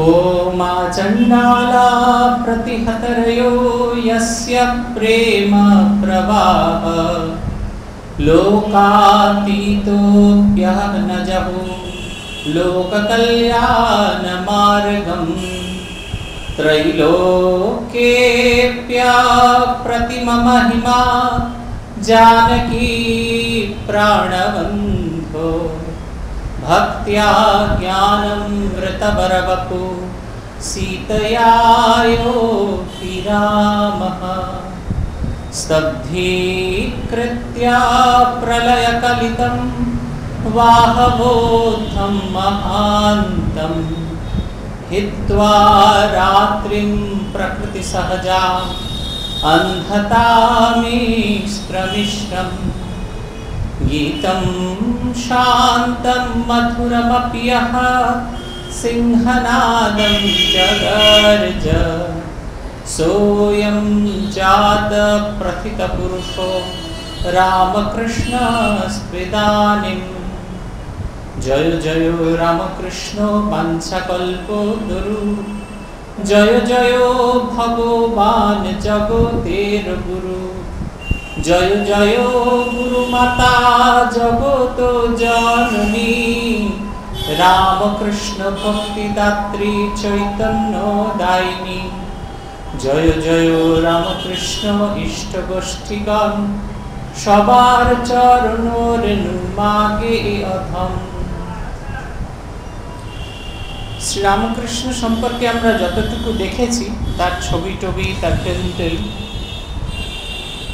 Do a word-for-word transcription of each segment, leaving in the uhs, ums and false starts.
ओ मा चण्डाला प्रतिहतरयो यस्य प्रेम प्रवाह लोकातीतोऽप्यहं न जहो लोककल्याण मार्गं त्रैलोक्येऽप्या प्रतिममहिमा जानकी प्राणवन्धो भक्त्या ज्ञानं वृतवरवपु सीतया योऽपि रामः स्तब्धीकृत्या प्रलयकलितं वाहवोद्धं महान्तं हित्वा रात्रिं प्रकृतिसहजाम् अन्धतामिश्रमिश्रम् गीतं शान्तं मधुरमप्यः सिंहनादं जगर्ज सोऽयं जातः प्रथितपुरुषो रामकृष्णस्त्विदानीं जय जय रामकृष्ण पञ्चकल्पो दुरु जय जय भगवान् जगतेर गुरु जय जय गुरुमाता जगतो जननी रामकृष्ण भक्तिदात्री चैतन्य दायिनी जय जय रामकृष्ण इष्टगोष्ठीगण सबार चरणोरेणु मागे अधम। শ্রী রামকৃষ্ণ সম্পর্কে আমরা যতটুকু দেখেছি, তার ছবি টবি, তার প্রেজেন্টেল,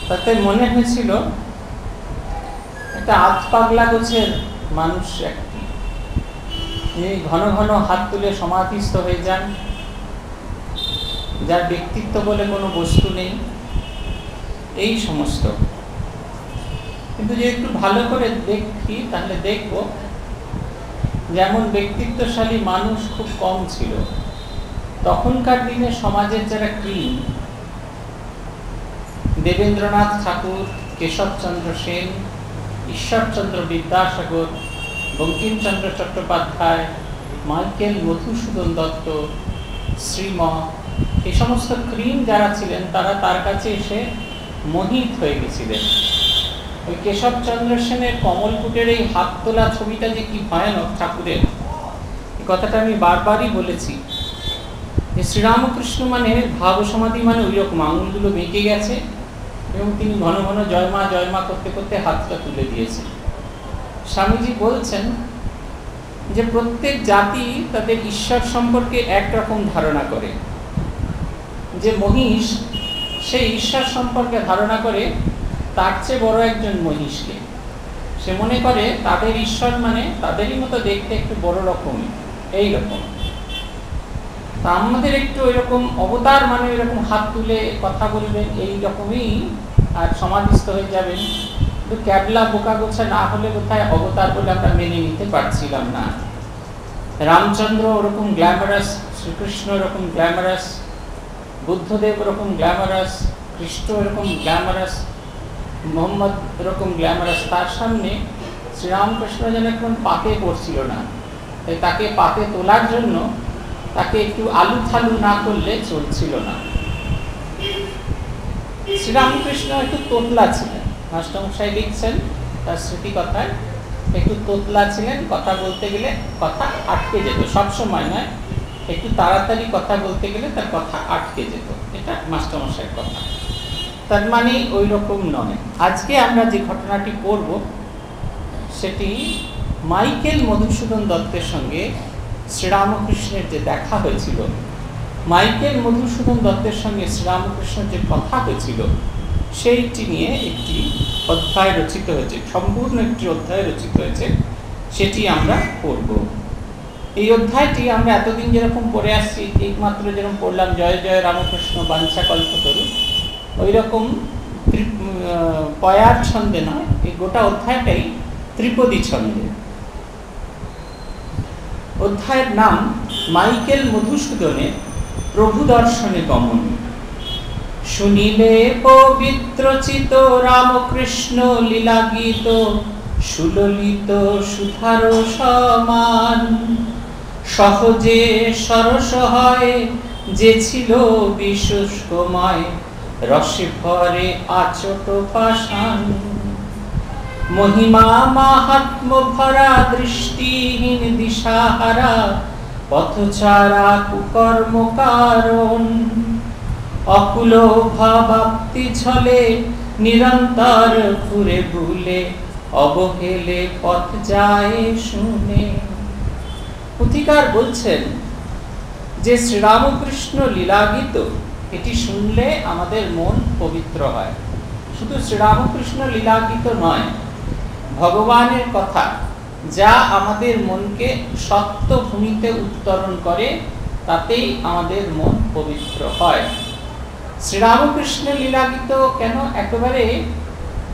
তাতে মনে হয়েছিল একটা হাত পাগলা গোছের মানুষ একটি, যিনি ঘন ঘন হাত তুলে সমাধিস্থ হয়ে যান, যার ব্যক্তিত্ব বলে কোনো বস্তু নেই, এই সমস্ত। কিন্তু যদি একটু ভালো করে দেখি তাহলে দেখব যেমন ব্যক্তিত্বশালী মানুষ খুব কম ছিল তখনকার দিনে। সমাজের যারা ক্লিন, দেবেন্দ্রনাথ ঠাকুর, কেশব চন্দ্র সেন, ঈশ্বর চন্দ্র বিদ্যাসাগর, বঙ্কিম চন্দ্র চট্টোপাধ্যায়, মাইকেল মধুসূদন দত্ত, শ্রীম, এই সমস্ত ক্রিম যারা ছিলেন তারা তার কাছে এসে মোহিত হয়ে গেছিলেন। ওই কেশব চন্দ্র সেনের কমলকুটের এই হাত তোলা ছবিটা যে কি ভয়ানক ঠাকুরের, এই কথাটা আমি বারবারই বলেছি যে শ্রীরামকৃষ্ণ মানে ভাব সমাধি, মানে ওই রকম আঙুলগুলো বেঁকে গেছে এবং তিনি ঘন ঘন জয় মা জয় মা করতে করতে হাতটা তুলে দিয়েছেন। স্বামীজি বলছেন যে প্রত্যেক জাতি তাদের ঈশ্বর সম্পর্কে একরকম ধারণা করে, যে মহিষ সে ঈশ্বর সম্পর্কে ধারণা করে তার চেয়ে বড় একজন মহিষকে। সে মনে করে তাদের ঈশ্বর মানে তাদেরই মতো দেখতে একটু বড় রকমই, এই রকম। তা আমাদের একটু ওইরকম অবতার মানে ওইরকম হাত তুলে কথা বলবেন এই রকমই, আর সমাধিস্থ হয়ে যাবেন। কিন্তু ক্যাবলা বোকা গোছা না হলে কোথায় অবতার বলে আমরা মেনে নিতে পারছিলাম না। রামচন্দ্র ওরকম গ্ল্যামারাস, শ্রীকৃষ্ণ ওরকম গ্ল্যামারাস, বুদ্ধদেব ওরকম গ্ল্যামারাস, কৃষ্ণ ওরকম গ্ল্যামারাস, মোহাম্মদ ওরকম গ্ল্যামারাস, তার সামনে শ্রীরামকৃষ্ণ যেন এখন পাতে পড়ছিল না। তাই তাকে পাতে তোলার জন্য তাকে একটু আলু থালু না করলে চলছিল না। শ্রীরামকৃষ্ণ একটু তোতলা ছিলেন, মাস্টারমশাই লিখছেন তার স্মৃতি কথায়, একটু তোতলা ছিলেন। কথা বলতে গেলে কথা আটকে যেত, সবসময় নয়, একটু তাড়াতাড়ি কথা বলতে গেলে তার কথা আটকে যেত, এটা মাস্টারমশাইয়ের কথা। তার মানে ওই রকম নয়। আজকে আমরা যে ঘটনাটি পড়ব সেটি মাইকেল মধুসূদন দত্তের সঙ্গে শ্রীরামকৃষ্ণের যে দেখা হয়েছিল, মাইকেল মধুসূদন দত্তের সঙ্গে শ্রীরামকৃষ্ণের যে কথা হয়েছিল সেইটি নিয়ে একটি অধ্যায় রচিত হয়েছে, সম্পূর্ণ একটি অধ্যায় রচিত হয়েছে, সেটি আমরা পড়ব। এই অধ্যায়টি আমরা এতদিন যেরকম পড়ে আসছি, এইমাত্র যেরকম পড়লাম জয় জয় রামকৃষ্ণ বাঞ্ছাকল্পতরু, ওই রকম পয়ার ছন্দে নয়, এই গোটা অধ্যায়টাই ত্রিপদী ছন্দে। অধ্যায়ের নাম মাইকেল মধুসূদনের প্রভু দর্শনে গমন। শুনিলে পবিত্রচিত রামকৃষ্ণ লীলা গীত সুললিত সুধার সমান সহজে সরস হয় যে ছিল বিশুষ্কময়, রসে ভরে আচট পাষাণ। মহিমা মাহাত্ম ভরা দৃষ্টিহীন দিশাহারা, পথছাড়া কুকর্ম কারণ। অকুল ভাবাপ্তি ছলে নিরন্তর ঘুরে ভুলে, অবহেলে পথ যায় শুনে। পুথিকার বলছেন যে শ্রীরামকৃষ্ণ লীলাগীত, এটি শুনলে আমাদের মন পবিত্র হয়। শুধু শ্রীরামকৃষ্ণ লীলাগীত নয়, ভগবানের কথা যা আমাদের মনকে সত্য ভূমিতে উত্তরণ করে, তাতেই আমাদের মন পবিত্র হয়। শ্রীরামকৃষ্ণ লীলাগীত কেন একেবারে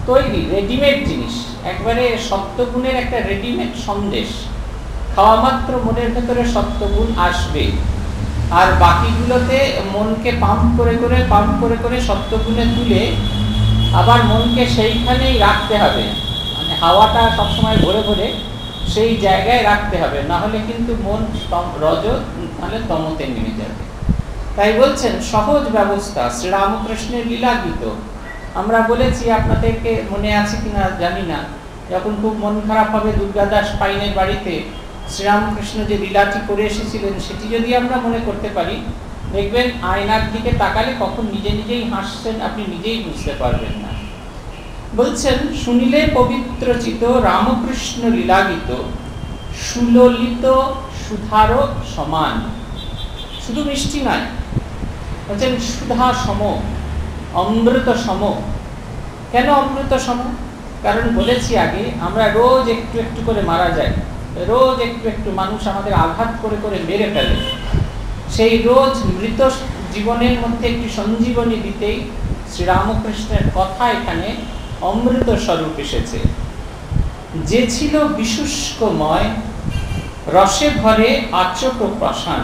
তৈরি রেডিমেড জিনিস, একবারে সত্যগুণের একটা রেডিমেড সন্দেশ। খাওয়া মাত্র মনের ভেতরে সত্যগুণ আসবে, আর বাকিগুলোতে মনকে পাম্প করে করে পাম্প করে করে সত্যগুণে তুলে আবার মনকে সেইখানেই রাখতে হবে, মানে হাওয়াটা সবসময় ভরে ভরে সেই জায়গায় রাখতে হবে, নাহলে কিন্তু মন রজ মানে তমতে নেমে যাবে। তাই বলছেন সহজ ব্যবস্থা শ্রীরামকৃষ্ণের লীলাগীত। আমরা বলেছি, আপনাদেরকে মনে আছে কিনা জানি না, যখন খুব মন খারাপ হবে দুর্গাদাস পাইনের বাড়িতে শ্রীরামকৃষ্ণ যে লীলাটি করে এসেছিলেন, সেটি যদি আমরা মনে করতে পারি, দেখবেন আয়নার দিকে তাকালে কখন নিজে নিজেই হাসছেন আপনি নিজেই বুঝতে পারবেন না। বলছেন শুনিলে পবিত্রচিত রামকৃষ্ণ লীলাগীত, সুললিত সুধারও সমান। শুধু মিষ্টি নয়, বলছেন সুধা সম, অমৃত সম। কেন অমৃত সম? কারণ বলেছি আগে, আমরা রোজ একটু একটু করে মারা যাই, রোজ একটু একটু মানুষ আমাদের আঘাত করে করে মেরে ফেলে। সেই রোজ মৃত জীবনের মধ্যে একটি সঞ্জীবনী দিতেই শ্রীরামকৃষ্ণের কথা এখানে অমৃত স্বরূপ এসেছে। যে ছিল বিশুষ্কময়, রসে ভরে আচট প্রাসান।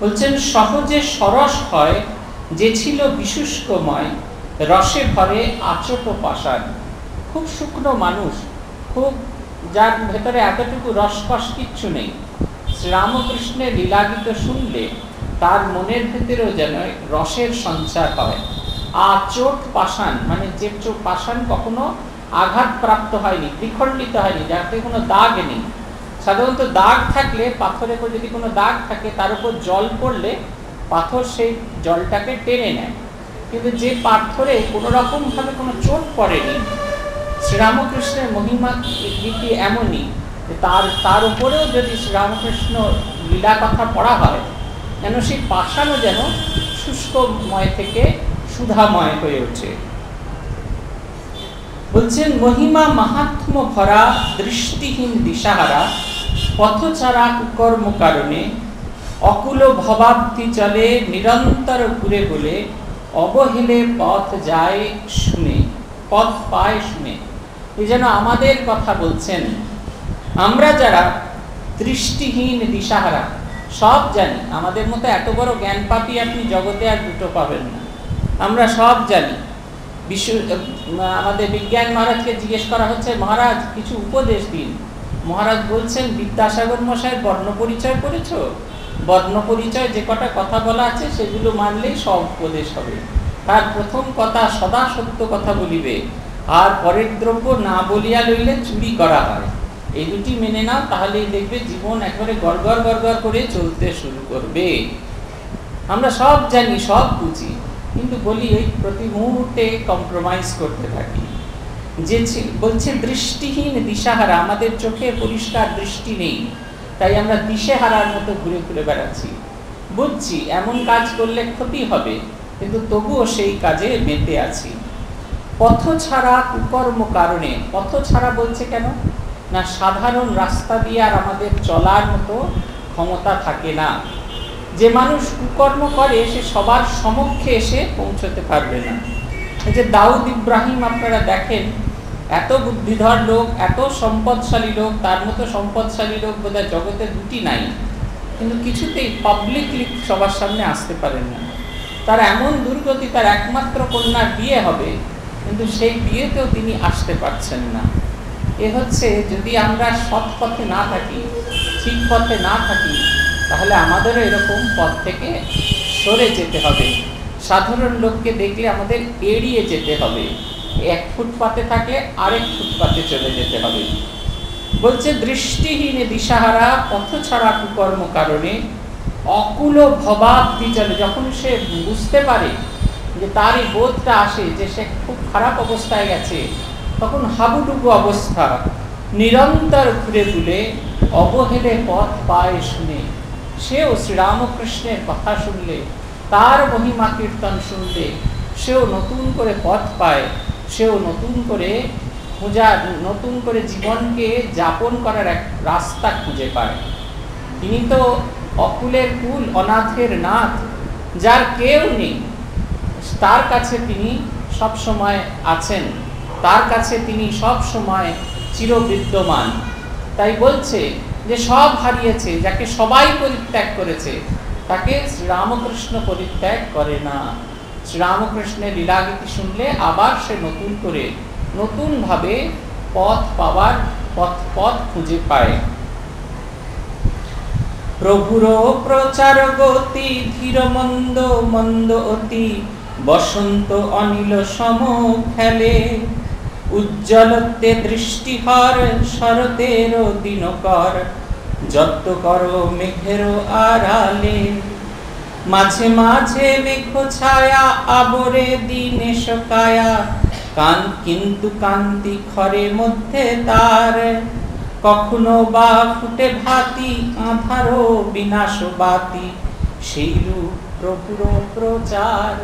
বলছেন সহজে সরস হয় যে ছিল বিশুষ্কময়, রসে ভরে আচট প্রাসান। খুব শুকনো মানুষ, খুব যার ভেতরে এতটুকু রসকস কিচ্ছু নেই, শ্রীরামকৃষ্ণের লীলাগীত শুনলে তার মনের ভেতরেও যেন রসের সঞ্চার হয়। আচট পাষাণ মানে যে চোট পাষাণ কখনো আঘাতপ্রাপ্ত হয়নি, বিখণ্ডিত হয়নি, যাতে কোনো দাগ নেই। সাধারণত দাগ থাকলে পাথরে যদি কোনো দাগ থাকে তার উপর জল পড়লে পাথর সেই জলটাকে টেনে নেয়, কিন্তু যে পাথরে কোনো রকমভাবে কোনো চোট পড়েনি, শ্রীরামকৃষ্ণের মহিমা গীতি এমনই যে তার তার উপরেও যদি শ্রীরামকৃষ্ণ লীলা কথা পড়া হয়, যেন সেই পাষাণও যেন শুষ্কময় থেকে সুধাময় হয়ে ওঠে। বলছেন মহিমা মাহাত্ম ভরা দৃষ্টিহীন দিশাহারা, পথছাড়া কুকর্ম কারণে। অকুল ভবাব্ধি চলে নিরন্তর ঘুরে বলে, অবহেলে পথ যায় শুনে, পথ পায় শুনে। এই যেন আমাদের কথা বলছেন। আমরা যারা দৃষ্টিহীন দিশাহারা, সব জানি, আমাদের মতো এত বড় জ্ঞান পাপি আপনি জগতে আর দুটো পাবেন না। আমরা সব জানি। বিশ্ব আমাদের বিজ্ঞান মহারাজকে জিজ্ঞেস করা হচ্ছে, মহারাজ কিছু উপদেশ দিন। মহারাজ বলছেন, বিদ্যাসাগর মশাই বর্ণ পরিচয় করেছ, বর্ণ পরিচয় যে কটা কথা বলা আছে সেগুলো মানলেই সব উপদেশ হবে। তার প্রথম কথা, সদা সত্য কথা বলিবে, আর পরের দ্রব্য না বলিয়া লইলে চুরি করা হয়। এই দুটি মেনে নাও, তাহলেই দেখবে জীবন একবারে গড়গড় গড়গড় করে চলতে শুরু করবে। আমরা সব জানি, সব বুঝি, কিন্তু বলি এই প্রতি মুহূর্তে কম্প্রোমাইজ করতে থাকি। যে বলছে দৃষ্টিহীন দিশাহারা, আমাদের চোখে পরিষ্কার দৃষ্টি নেই, তাই আমরা দিশেহারার মতো ঘুরে ঘুরে বেড়াচ্ছি। বুঝছি এমন কাজ করলে ক্ষতি হবে, কিন্তু তবুও সেই কাজে মেতে আছি। পথ ছাড়া কুকর্ম কারণে। পথ ছাড়া বলছে কেন না, সাধারণ রাস্তা দিয়ে আর আমাদের চলার মতো ক্ষমতা থাকে না। যে মানুষ কুকর্ম করে সে সবার সমক্ষে এসে পৌঁছতে পারবে না। এই যে দাউদ ইব্রাহিম, আপনারা দেখেন এত বুদ্ধিধর লোক, এত সম্পদশালী লোক, তার মতো সম্পদশালী লোক বোধহয় জগতে দুটি নাই, কিন্তু কিছুতেই পাবলিকলি সবার সামনে আসতে পারেন না। তার এমন দুর্গতি, তার একমাত্র কন্যার বিয়ে হবে, কিন্তু সেই বিয়েতেও তিনি আসতে পারছেন না। এ হচ্ছে, যদি আমরা সৎ পথে না থাকি, ঠিক পথে না থাকি, তাহলে আমাদেরও এরকম পথ থেকে সরে যেতে হবে। সাধারণ লোককে দেখলে আমাদের এড়িয়ে যেতে হবে, এক ফুটপাতে থাকে আরেক ফুটপাতে চলে যেতে হবে। বলছে দৃষ্টিহীনে দিশাহারা পথ ছাড়া কুকর্ম কারণে অকুল ভবাব্দি চলে। যখন সে বুঝতে পারে যে তারই বোধটা আসে যে সে খুব খারাপ অবস্থায় গেছে, তখন হাবুডুবু অবস্থা নিরন্তর ঘুরে ঘুরে অবহেলে পথ পায় শুনে। সেও শ্রীরামকৃষ্ণের কথা শুনলে, তার মহিমা কীর্তন শুনলে সেও নতুন করে পথ পায়, সেও নতুন করে খোঁজা, নতুন করে জীবনকে যাপন করার এক রাস্তা খুঁজে পায়। তিনি তো অকুলের কুল, অনাথের নাথ, যার কেউ নেই তার কাছে তিনি সবসময় আছেন, তার কাছে তিনি সবসময় চিরবিদ্যমান। তাই বলছে যে সব হারিয়েছে, যাকে সবাই পরিত্যাগ করেছে তাকে শ্রীরামকৃষ্ণ পরিত্যাগ করে না। শ্রীরামকৃষ্ণের লীলাগীতি শুনলে আবার সে নতুন করে নতুনভাবে পথ পাওয়ার পথ পথ খুঁজে পায়। প্রভুর প্রচার গতি ধীর মন্দ মন্দ অতি বসন্ত অনিল সম খেলে উজ্জ্বলতে দৃষ্টিহর শরতের দিনকর যত্ত কর মেঘের আড়ালে মাঝে মাঝে মেঘ ছায়া আবরে দিনে শোকায়া কান কিন্তু কান্তি খরে মধ্যে তার কখনো বা ফুটে ভাতি আঁধারো বিনাশ বাতি সেইরূপ প্রভুর প্রচার।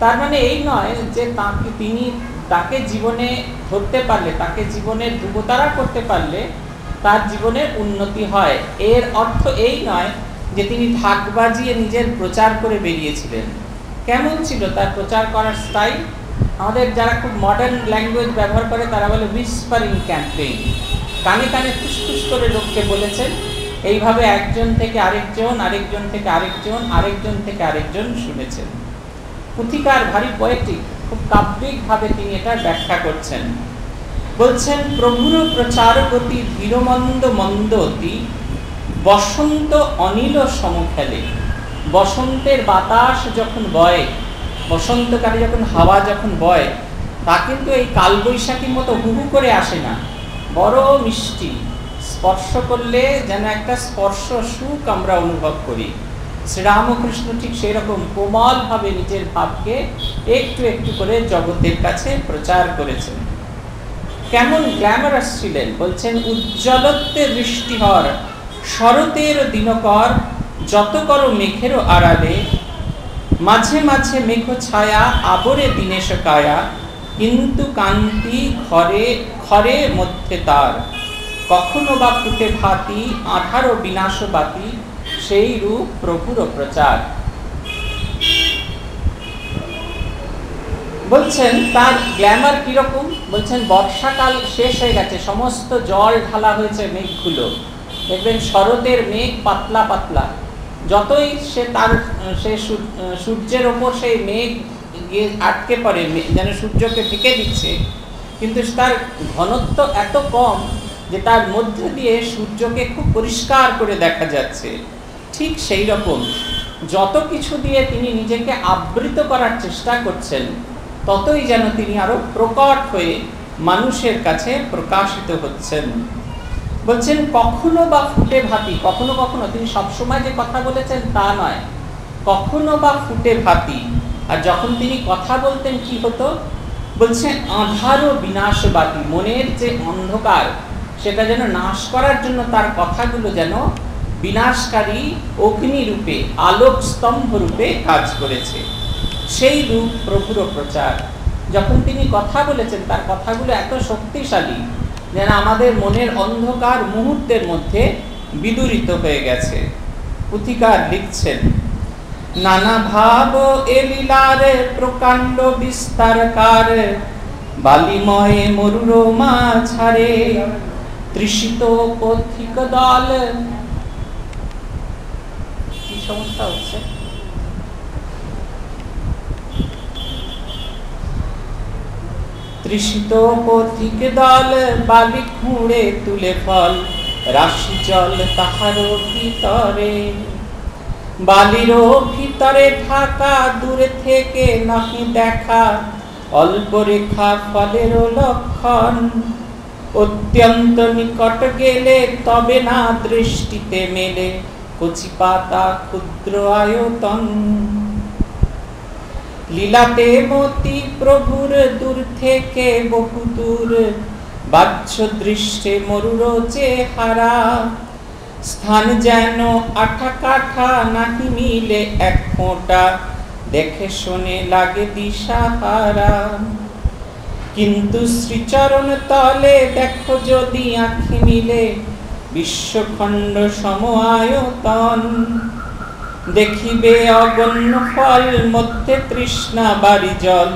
তার মানে এই নয় যে তাকে তিনি তাকে জীবনে ধরতে পারলে, তাকে জীবনের ধ্রুবতারা করতে পারলে তার জীবনের উন্নতি হয়। এর অর্থ এই নয় যে তিনি ঢাক বাজিয়ে নিজের প্রচার করে বেরিয়েছিলেন। কেমন ছিল তার প্রচার করার স্টাইল? আমাদের যারা খুব মডার্ন ল্যাঙ্গুয়েজ ব্যবহার করে তারা বলে উইসপারিং ক্যাম্পেইন। কানে কানে ফুসফুস করে লোককে বলেছেন, এইভাবে একজন থেকে আরেকজন, আরেকজন থেকে আরেকজন, আরেকজন থেকে আরেকজন শুনেছেন। পুথিকার, ভারী পোয়েটিক, খুব কাব্যিকভাবে তিনি এটা ব্যাখ্যা করছেন। বলছেন প্রভুর প্রচার গতি ধীর মন্দ মন্দ অতি বসন্ত অনিল সমখেলে। বসন্তের বাতাস যখন বয়, বসন্তকালে যখন হাওয়া যখন বয়, তা কিন্তু এই কালবৈশাখীর মতো হুহু করে আসে না, বড় মিষ্টি, স্পর্শ করলে যেন একটা স্পর্শ সুখ আমরা অনুভব করি। শ্রীরামকৃষ্ণ ঠিক সেরকম কোমলভাবে নিজের ভাবকে একটু একটু করে জগতের কাছে প্রচার করেছেন। কেমন গ্ল্যামারাস ছিলেন! বলছেন উজ্জ্বলত্বে দৃষ্টিহর শরতের দিনকর যত কর মেঘের আড়ালে মাঝে মাঝে মেঘ ছায়া আবরে দিনে শোকায়া কিন্তু কান্তি ঘরে ঘরে মধ্যে তার কখনো বা ফুটে ভাতি আঠারো বিনাশ বাতি সেই রূপ প্রভুর প্রচার। বলছেন তার গ্ল্যামার কিরকম? বলছেন বর্ষাকাল শেষ হয়ে গেছে, সমস্ত জল ঢালা হয়েছে মেঘগুলো। দেখবেন শরতের মেঘ পাতলা পাতলা, যতই সে তার সে সূর্যের ওপর সেই মেঘ গিয়ে আটকে পড়ে, যেন সূর্যকে ঢেকে দিচ্ছে, কিন্তু তার ঘনত্ব এত কম যে তার মধ্যে দিয়ে সূর্যকে খুব পরিষ্কার করে দেখা যাচ্ছে। ঠিক সেই রকম যত কিছু দিয়ে তিনি নিজেকে আবৃত করার চেষ্টা করছেন, ততই যেন তিনি আরও প্রকট হয়ে মানুষের কাছে প্রকাশিত হচ্ছেন। বলছেন কখনো বা ফুটে ভাতি, কখনো কখনো, তিনি সবসময় যে কথা বলেছেন তা নয়, কখনো বা ফুটে ভাতি। আর যখন তিনি কথা বলতেন কি হতো? বলছে আঁধারো বিনাশ বাতি, মনের যে অন্ধকার সেটা যেন নাশ করার জন্য তার কথাগুলো যেন বিনাশকারী অগ্নিরূপে, আলোক স্তম্ভ রূপে কাজ করেছে। সেই রূপ প্রভুর প্রচার। যখন তিনি কথা বলেছেন তার কথাগুলো এত শক্তিশালী যেন আমাদের মনের অন্ধকার মুহূর্তের মধ্যে বিদূরিত হয়ে গেছে। পুথিকার লিখছেন নানা ভাব এ লীলার প্রকাণ্ড বিস্তারকার বালিময়ে মরুর মাঝারে তৃষিত পথিক দল। কি সমস্যা হচ্ছে? তৃষিত পথিক দল বালি খুঁড়ে তুলে ফল রাশি জল তাহার ভিতরে, বালির ভিতরে ঢাকা, দূরে থেকে নাহি দেখা, অল্প রেখা ফলের লক্ষণ, অত্যন্ত নিকট গেলে তবে না দৃষ্টিতে মেলে কচি পাতা ক্ষুদ্র আয়তন। লীলাতে মতি প্রভুর দূর থেকে বহু দূর, বাহ্য দৃষ্টে মরুর চেহারা, স্থান যেন আঠা কাঠা, নাহি মিলে এক ফোঁটা, দেখে শুনে লাগে দিশাহারা। কিন্তু শ্রীচরণ তলে দেখো যদি আঁখি মিলে, বিশ্বখণ্ড সম আয়তন, দেখিবে অগণ্য ফল, মধ্যে তৃষ্ণা বাড়ি জল,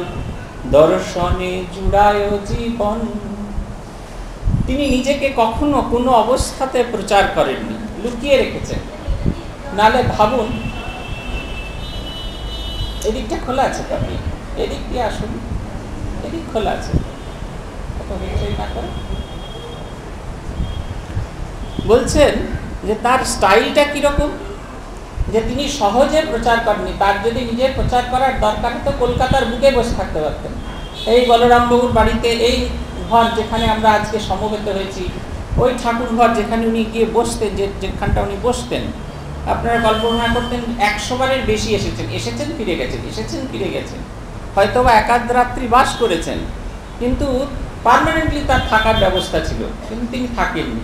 দর্শনে জুড়ায় জীবন। তিনি নিজেকে কখনো কোনো অবস্থাতে প্রচার করেননি, লুকিয়ে রেখেছেন। নালে ভাবুন, এদিকটা খোলা আছে, কবি এদিক দিয়ে আসুন, এদিক খোলা আছে, বলছেন যে তার স্টাইলটা কিরকম, যে তিনি সহজে প্রচার করেননি। তার যদি নিজের প্রচার করার দরকার হতো কলকাতার বুকে বসে থাকতে পারতেন, এই বলরাম বাবুর বাড়িতে, এই ঘর যেখানে আমরা আজকে সমবেত হয়েছি, ওই ঠাকুর ঘর যেখানে উনি গিয়ে বসতেন, যে যেখানটা উনি বসতেন, আপনারা কল্পনা করতেন একশো বারের বেশি এসেছেন, এসেছেন ফিরে গেছেন, এসেছেন ফিরে গেছেন, হয়তো বা একাধ রাত্রি বাস করেছেন, কিন্তু পার্মানেন্টলি তার থাকার ব্যবস্থা ছিল, কিন্তু তিনি থাকেননি।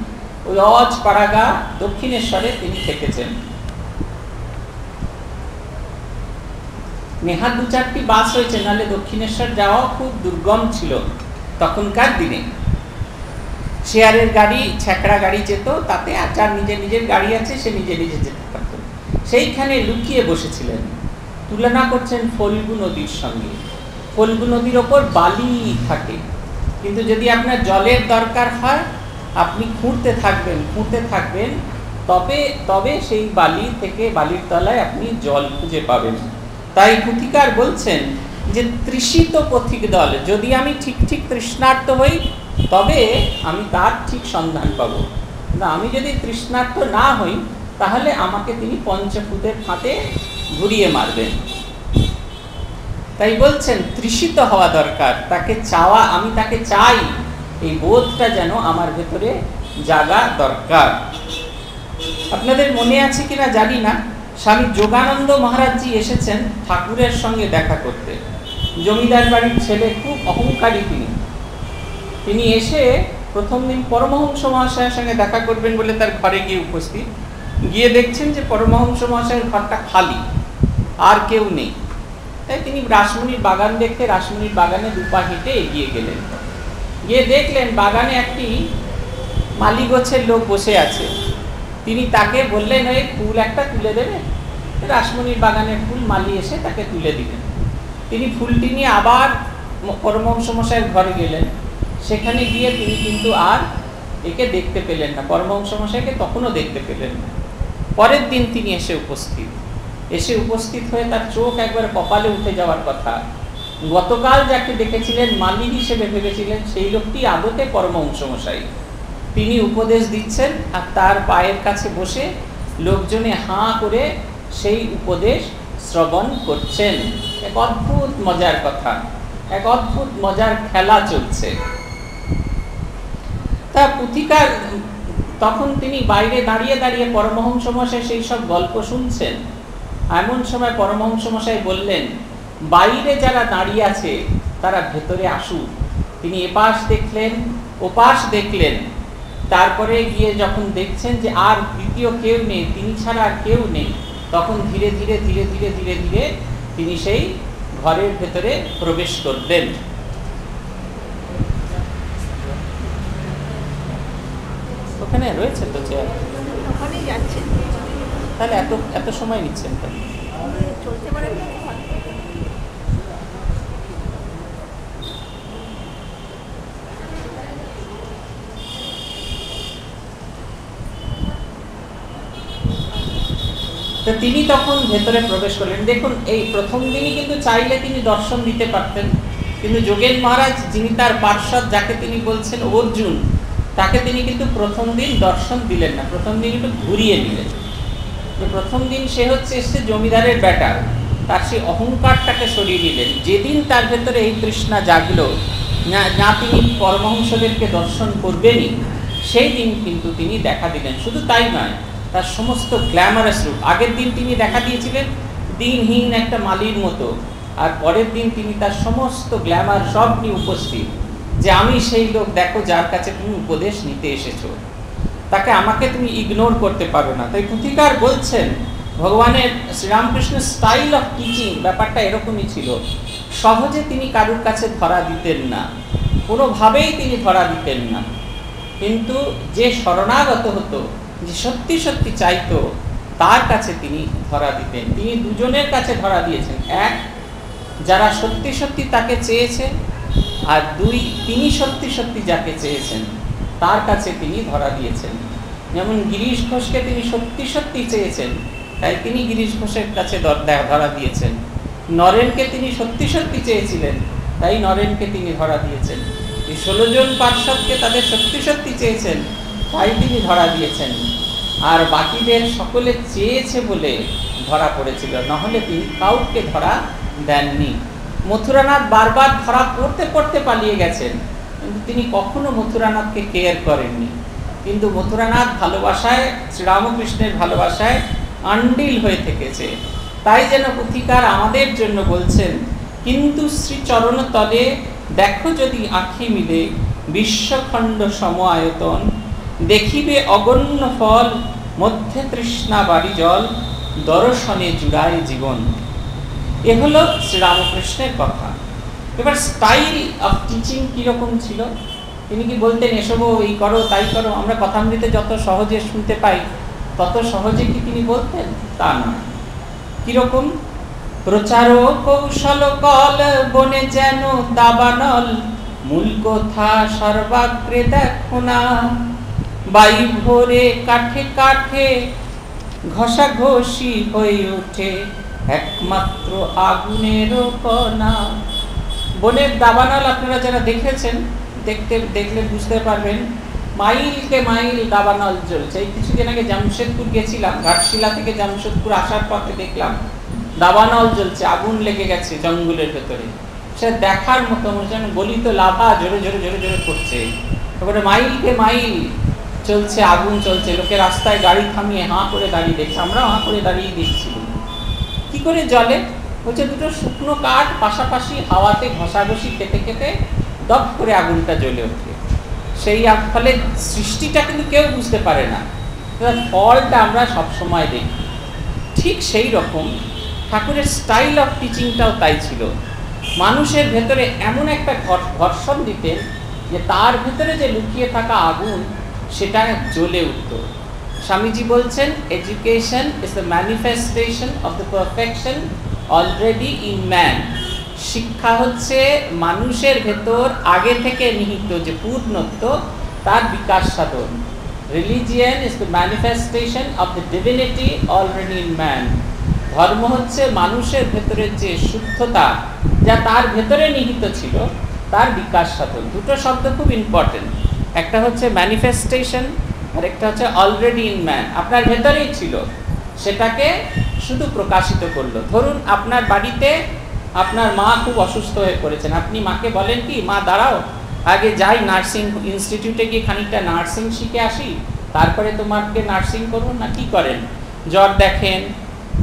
ওই অজ পাড়াগা দক্ষিণেশ্বরে তিনি থেকেছেন। নেহা দু চারটি বাস হয়েছে, নাহলে দক্ষিণেশ্বর যাওয়া খুব দুর্গম ছিল তখনকার দিনে। শেয়ারের গাড়ি, ছ্যাঁকড়া গাড়ি যেত, তাতে আর যার নিজের নিজের গাড়ি আছে সে নিজে নিজে যেতে পারত। সেইখানে লুকিয়ে বসেছিলেন। তুলনা করছেন ফল্গু নদীর সঙ্গে। ফল্গু নদীর ওপর বালি থাকে, কিন্তু যদি আপনার জলের দরকার হয় আপনি খুঁড়তে থাকবেন, খুঁড়তে থাকবেন, তবে তবে সেই বালি থেকে, বালির তলায় আপনি জল খুঁজে পাবেন। তাই পুথিকার বলছেন যে তৃষিত পথিক দল, যদি আমি ঠিক ঠিক তৃষ্ণার্ত হই তবে আমি তার ঠিক সন্ধান পাব, না আমি যদি তৃষ্ণার্ত না হই তাহলে আমাকে তিনি পঞ্চভূতের ফাঁতে ঘুরিয়ে মারবেন। তাই বলছেন তৃষিত হওয়া দরকার, তাকে চাওয়া, আমি তাকে চাই, এই বোধটা যেন আমার ভেতরে জাগা দরকার। আপনাদের মনে আছে কিনা জানি না, স্বামী যোগানন্দ মহারাজজি এসেছেন ঠাকুরের সঙ্গে দেখা করতে। জমিদার বাড়ির ছেলে, খুব অহংকারী তিনি। তিনি এসে প্রথম দিন পরমহংস মহাশয়ের সঙ্গে দেখা করবেন বলে তার ঘরে গিয়ে উপস্থিত। গিয়ে দেখছেন যে পরমহংস মহাশয়ের ঘরটা খালি, আর কেউ নেই। তাই তিনি রাসমণির বাগান দেখতে, রাসমণির বাগানে দুপা হেঁটে এগিয়ে গেলেন। গিয়ে দেখলেন বাগানে একটি মালিগোছের লোক বসে আছে। তিনি তাকে বললেন, এই ফুল একটা তুলে দেবে। রাসমণির বাগানের ফুল মালি এসে তাকে তুলে দিলেন। তিনি ফুলটি নিয়ে আবার পরমহংস মশাইয়ের ঘরে গেলেন। সেখানে গিয়ে তিনি কিন্তু আর একে দেখতে পেলেন না, পরমহংস মশাইকে তখনও দেখতে পেলেন না। পরের দিন তিনি এসে উপস্থিত, এসে উপস্থিত হয়ে তার চোখ একবার কপালে উঠে যাওয়ার কথা। গতকাল যাকে দেখেছিলেন মালি হিসেবে ভেবেছিলেন, সেই লোকটি আদতে পরমহংস মশাই। তিনি উপদেশ দিচ্ছেন আর তার পায়ের কাছে বসে লোকজনে হাঁ করে সেই উপদেশ শ্রবণ করছেন। এক অদ্ভুত মজার কথা, এক অদ্ভুত মজার খেলা চলছে। তা পুথিকার তখন তিনি বাইরে দাঁড়িয়ে দাঁড়িয়ে পরমহংস মশাই সেই সব গল্প শুনছেন। এমন সময় পরমহংস মশাই বললেন, বাইরে যারা দাঁড়িয়ে আছে তারা ভেতরে আসুক। তিনি এপাশ দেখলেন, ওপাশ দেখলেন, তারপরে গিয়ে যখন দেখছেন যে আর দ্বিতীয় কেউ নেই, তিনি ছাড়া আর কেউ নেই, তখন ধীরে ধীরে ধীরে ধীরে ধীরে ধীরে তিনি সেই ঘরের ভেতরে প্রবেশ করলেন। ওখানে রয়েছে তো চেয়ার, ওখানেই যাচ্ছেন, তাহলে এত এত সময় নিচ্ছেন কেন? চলতে পারেন না। তো তিনি তখন ভেতরে প্রবেশ করলেন। দেখুন, এই প্রথম দিনই কিন্তু চাইলে তিনি দর্শন দিতে পারতেন, কিন্তু যোগেন মহারাজ যিনি তার পার্শ্বদ, যাকে তিনি বলছেন অর্জুন, তাকে তিনি কিন্তু প্রথম দিন দর্শন দিলেন না, প্রথম দিন একটু ঘুরিয়ে দিলেন। প্রথম দিন সে হচ্ছে সে জমিদারের ব্যাটা, তার সেই অহংকারটাকে সরিয়ে দিলেন। যেদিন তার ভেতরে এই তৃষ্ণা জাগলো না তিনি পরমহংসদেরকে দর্শন করবেনই, সেই দিন কিন্তু তিনি দেখা দিলেন। শুধু তাই নয়, তার সমস্ত গ্ল্যামারাস রূপ, আগের দিন তিনি দেখা দিয়েছিলেন দিনহীন একটা মালির মতো, আর পরের দিন তিনি তার সমস্ত গ্ল্যামার সব নিয়ে উপস্থিত, যে আমি সেই লোক দেখো যার কাছে তুমি উপদেশ নিতে এসেছো, তাকে আমাকে তুমি ইগনোর করতে পারো না। তাই পুথিকার বলছেন ভগবানের শ্রীরামকৃষ্ণের স্টাইল অফ টিচিং ব্যাপারটা এরকমই ছিল, সহজে তিনি কারুর কাছে ধরা দিতেন না, কোনোভাবেই তিনি ধরা দিতেন না, কিন্তু যে শরণাগত হতো, যে সত্যি সত্যি চাইতো, তার কাছে তিনি ধরা দিতেন। তিনি দুজনের কাছে ধরা দিয়েছেন, এক যারা সত্যি সত্যি তাকে চেয়েছে, আর দুই তিনি সত্যি সত্যি যাকে চেয়েছেন তার কাছে তিনি ধরা দিয়েছেন। যেমন গিরিশ ঘোষকে তিনি সত্যি সত্যি চেয়েছেন, তাই তিনি গিরিশ ঘোষের কাছে ধরা দিয়েছেন। নরেনকে তিনি সত্যি সত্যি চেয়েছিলেন, তাই নরেনকে তিনি ধরা দিয়েছেন। এই ষোলো জন পার্শ্বদকে তাদের সত্যি সত্যি চেয়েছেন, তাই তিনি ধরা দিয়েছেন। আর বাকিদের সকলে চেয়েছে বলে ধরা পড়েছিল, নাহলে তিনি কাউকে ধরা দেননি। মথুরানাথ বারবার ধরা পড়তে পড়তে পালিয়ে গেছেন, কিন্তু তিনি কখনো মথুরানাথকে কেয়ার করেননি। কিন্তু মথুরানাথ ভালোবাসায়, শ্রীরামকৃষ্ণের ভালোবাসায় আন্ডিল হয়ে থেকেছে। তাই যেন পুথিকার আমাদের জন্য বলছেন, কিন্তু শ্রীচরণ তলে দেখো যদি আঁখি মিলে বিশ্বখণ্ড সম আয়তন, দেখিবে অগণ্য ফল মধ্যে তৃষ্ণা বাড়ি জল, দর্শনে জুড়ায় জীবন। এ হলো শ্রীরামকৃষ্ণের কথা। এবার স্টাইল অফ টিচিং কীরকম ছিল? তিনি কি বলতেন এসবও এই করো তাই করো? আমরা কথামৃতে যত সহজে শুনতে পাই তত সহজে কি তিনি বলতেন? তা না। কীরকম? প্রচার কৌশল কল বনে যেন দাবানল, মূল কথা সর্বাগ্রে দেখো না, বাই ভোরে কাঠে কাঠে ঘষাঘষি হয়ে ওঠে একমাত্র আগুনেরও কণা। বনের দাবানল আপনারা যারা দেখেছেন, দেখতে দেখলে বুঝতে পারবেন মাইলকে মাইল দাবানল চলছে। এই কিছুদিন আগে জামশেদপুর গেছিলাম, ঘাটশিলা থেকে জামশেদপুর আসার পথে দেখলাম দাবানল চলছে, আগুন লেগে গেছে জঙ্গলের ভেতরে। সে দেখার মতো যেন গলিত লাভা জোরে জোরে জোরে জোরে পড়ছে, তারপরে মাইলকে মাইল চলছে, আগুন চলছে। লোকে রাস্তায় গাড়ি থামিয়ে হাঁ করে দাঁড়িয়ে দেখছে, আমরাও হাঁ করে দাঁড়িয়ে দেখছি। কি করে জলে? হচ্ছে দুটো শুকনো কাঠ পাশাপাশি হাওয়াতে ঘষাঘষি খেতে খেতে দপ করে আগুনটা জ্বলে ওঠে। সেই ফলে সৃষ্টিটা কিন্তু কেউ বুঝতে পারে না, ফলটা আমরা সবসময় দেখি। ঠিক সেই রকম ঠাকুরের স্টাইল অফ টিচিংটাও তাই ছিল। মানুষের ভেতরে এমন একটা ঘর্ষণ দিতেন যে তার ভেতরে যে লুকিয়ে থাকা আগুন সেটা জ্বলে উঠত। স্বামীজি বলছেন, education is the manifestation of the perfection already in man. শিক্ষা হচ্ছে মানুষের ভেতর আগে থেকে নিহিত যে পূর্ণত্ব, তার বিকাশ সাধন। Religion is the manifestation of the divinity already in man. ধর্ম হচ্ছে মানুষের ভেতরের যে শুদ্ধতা, যা তার ভেতরে নিহিত ছিল, তার বিকাশ সাধন। দুটো শব্দ খুব ইম্পর্টেন্ট, একটা হচ্ছে ম্যানিফেস্টেশন আর একটা হচ্ছে অলরেডি ইন ম্যান। আপনার ভেতরেই ছিল, সেটাকে শুধু প্রকাশিত করলো। ধরুন আপনার বাড়িতে আপনার মা খুব অসুস্থ হয়ে পড়েছেন, আপনি মাকে বলেন কি, মা দাঁড়াও, আগে যাই নার্সিং ইনস্টিটিউটে গিয়ে খানিকটা নার্সিং শিখে আসি, তারপরে তোমাকে নার্সিং করুন না। কি করেন? জ্বর দেখেন,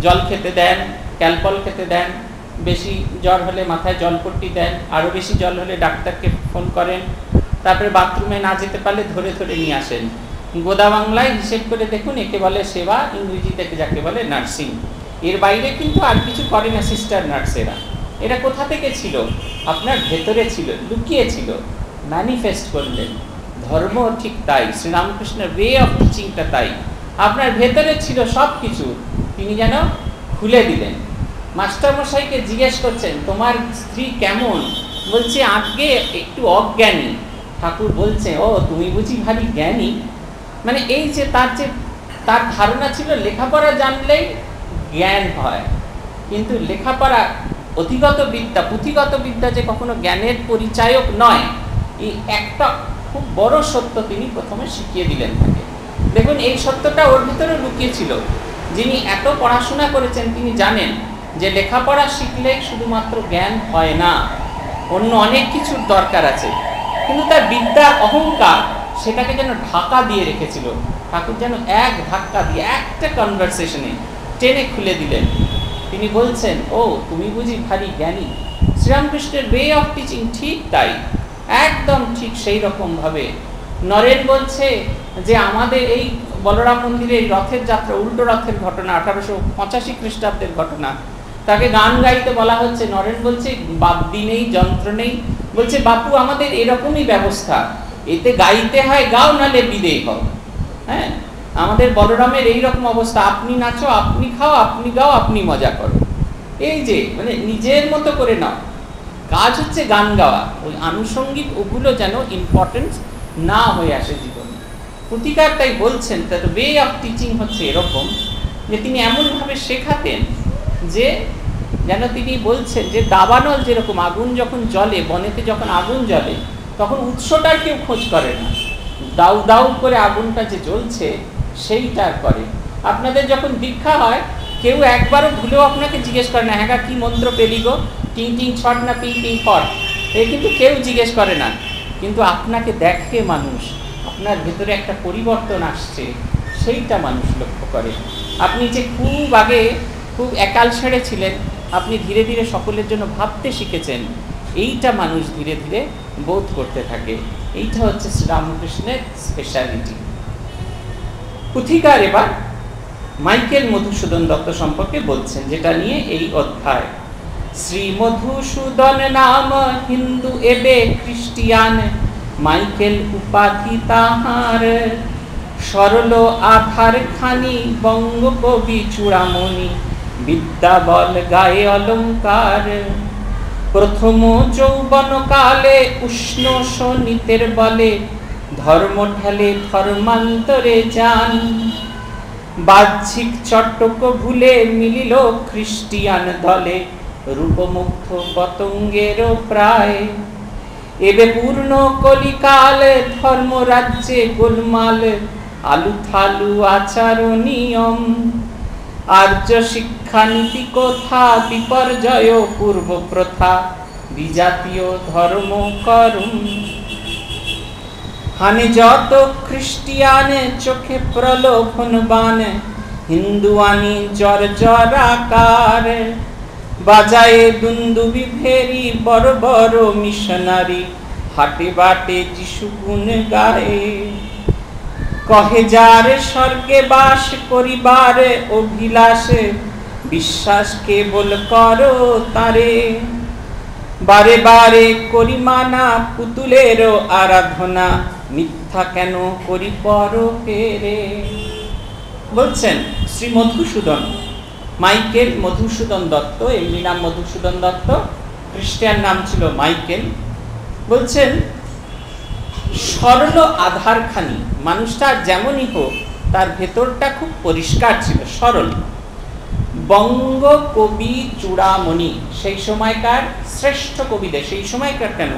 জল খেতে দেন, ক্যালপল খেতে দেন, বেশি জ্বর হলে মাথায় জলপট্টি দেন, আরও বেশি জল হলে ডাক্তারকে ফোন করেন, তারপরে বাথরুমে না যেতে পারলে ধরে ধরে নিয়ে আসেন। গোদা বাংলায় হিসেব করে দেখুন, একে বলে সেবা, ইংরেজি থেকে যাকে বলে নার্সিং। এর বাইরে কিন্তু আর কিছু করেন না সিস্টার নার্সেরা। এটা কোথা থেকে ছিল? আপনার ভেতরে ছিল, লুকিয়ে ছিল, ম্যানিফেস্ট করলেন। ধর্ম ঠিক তাই, শ্রীরামকৃষ্ণের ওয়ে অফ টিচিংটা তাই। আপনার ভেতরে ছিল সব কিছু, তিনি যেন খুলে দিলেন। মাস্টারমশাইকে জিজ্ঞেস করছেন, তোমার স্ত্রী কেমন? বলছে আগে একটু অজ্ঞানী। ঠাকুর বলছে, ও তুমি বুঝি ভাবি জ্ঞানী। মানে এই যে তার যে তার ধারণা ছিল লেখাপড়া জানলেই জ্ঞান হয়, কিন্তু লেখাপড়া অধিগত বিদ্যা, পুঁথিগত বিদ্যা যে কখনো জ্ঞানের পরিচায়ক নয়, এই একটা খুব বড় সত্য তিনি প্রথমে শিখিয়ে দিলেন তাকে। দেখুন এই সত্যটা ওর ভিতরে লুকিয়ে ছিল। যিনি এত পড়াশোনা করেছেন তিনি জানেন যে লেখাপড়া শিখলে শুধুমাত্র জ্ঞান হয় না, অন্য অনেক কিছুর দরকার আছে। কিন্তু তার বিদ্যার অহংকার সেটাকে যেন ঢাকা দিয়ে রেখেছিল। ঠাকুর যেন এক ধাক্কা দিয়ে একটা কনভারসেশনে টেনে খুলে দিলেন। তিনি বলছেন, ও তুমি বুঝি ভারী জ্ঞানী। শ্রীরামকৃষ্ণের ওয়ে অফ টিচিং ঠিক তাই, একদম ঠিক সেই রকমভাবে। নরেন বলছে যে আমাদের এই বলরাম মন্দিরের রথের যাত্রা, উল্টো রথের ঘটনা, আঠারোশো পঁচাশি খ্রিস্টাব্দের ঘটনা, তাকে গান গাইতে বলা হচ্ছে। নরেন বলছে বাপ দিনেই যন্ত্র নেই। বলছে বাপু আমাদের এরকমই ব্যবস্থা, এতে গাইতে হয় গাও, নালে বিদেয় হও। হ্যাঁ, আমাদের বলরামের এইরকম অবস্থা, আপনি নাচো, আপনি খাও, আপনি গাও, আপনি মজা করো। এই যে মানে নিজের মতো করে নাও, কাজ হচ্ছে গান গাওয়া। ওই আনুষঙ্গিক ওগুলো যেন ইম্পর্টেন্স না হয়ে আসে জীবনে। প্রতিকার তাই বলছেন, তার ওয়ে অফ টিচিং হচ্ছে এরকম যে তিনি এমনভাবে শেখাতেন যে যেন তিনি বলছেন যে দাবানল যেরকম আগুন যখন জ্বলে, বনেতে যখন আগুন জ্বলে তখন উৎসটার কেউ খোঁজ করে না, দাউ দাউ করে আগুনটা যে জ্বলছে সেইটার করে। আপনাদের যখন দীক্ষা হয় কেউ একবারও ভুলেও আপনাকে জিজ্ঞেস করে না, হ্যাঁ কি মন্ত্র পেলি গো, টিং টিং ছট না পিং পিং ফট, এ কিন্তু কেউ জিজ্ঞেস করে না। কিন্তু আপনাকে দেখে মানুষ, আপনার ভেতরে একটা পরিবর্তন আসছে সেইটা মানুষ লক্ষ্য করে। আপনি যে খুব আগে খুব একাল ছেড়ে ছিলেন, আপনি ধীরে ধীরে সকলের জন্য ভাবতে শিখেছেন, এইটা মানুষ ধীরে ধীরে বোধ করতে থাকে। এইটা হচ্ছে শ্রীরামকৃষ্ণের স্পেশালিটি। পুথিকার এবার মাইকেল মধুসূদন দত্ত সম্পর্কে বলছেন, যেটা নিয়ে এই অধ্যায়। শ্রী মধুসূদন নাম হিন্দু এবে খ্রিস্টিয়ান, মাইকেল উপাধি তাহার, সরল আধার খানি বঙ্গ কবি চূড়ামণি, বিদ্যা বল গায়ে অলঙ্কার। প্রথম যৌবন কালে উষ্ণ শোণিতের বলে, ধর্ম ঢালে ধর্মান্তরে যান, বাহ্যিক চট্টক ভুলে মিলিল খ্রিস্টিয়ান দলে, রূপমুগ্ধ পতঙ্গের প্রায়। এবে পূর্ণ কলিকাল ধর্ম রাজ্যে গোলমাল, আলু থালু আচার নিয়ম, আর্য শিক্ষানীতি কথা বিপর্যয় পূর্ব প্রথা, বিজাতীয় ধর্ম করুম। হানে যত খ্রিস্টিয়ানে চোখে প্রলোভন বানে, হিন্দুয়ানি জর জরাকার, বাজায়ে দুন্দুবি ভেরি বড় বড় মিশনারি, হাটে বাটে যিশু গুণ গায়ে, কহে যার স্বর্গে বাস করিবার অভিলাষে, বিশ্বাস কেবল কর তারে, বারে বারে করিমানা পুতুলের আরাধনা, মিথ্যা কেন করি পর হেরে। বলছেন শ্রী মধুসূদন, মাইকেল মধুসূদন দত্ত, এমনি নাম মধুসূদন দত্ত, খ্রিস্টান নাম ছিল মাইকেল। বলছেন সরল আধারখানি, মানুষটা যেমনই হোক তার ভেতরটা খুব পরিষ্কার ছিল, সরল। বঙ্গ কবি চূড়ামণি, সেই সময়কার শ্রেষ্ঠ কবিদের, সেই সময়কার কেন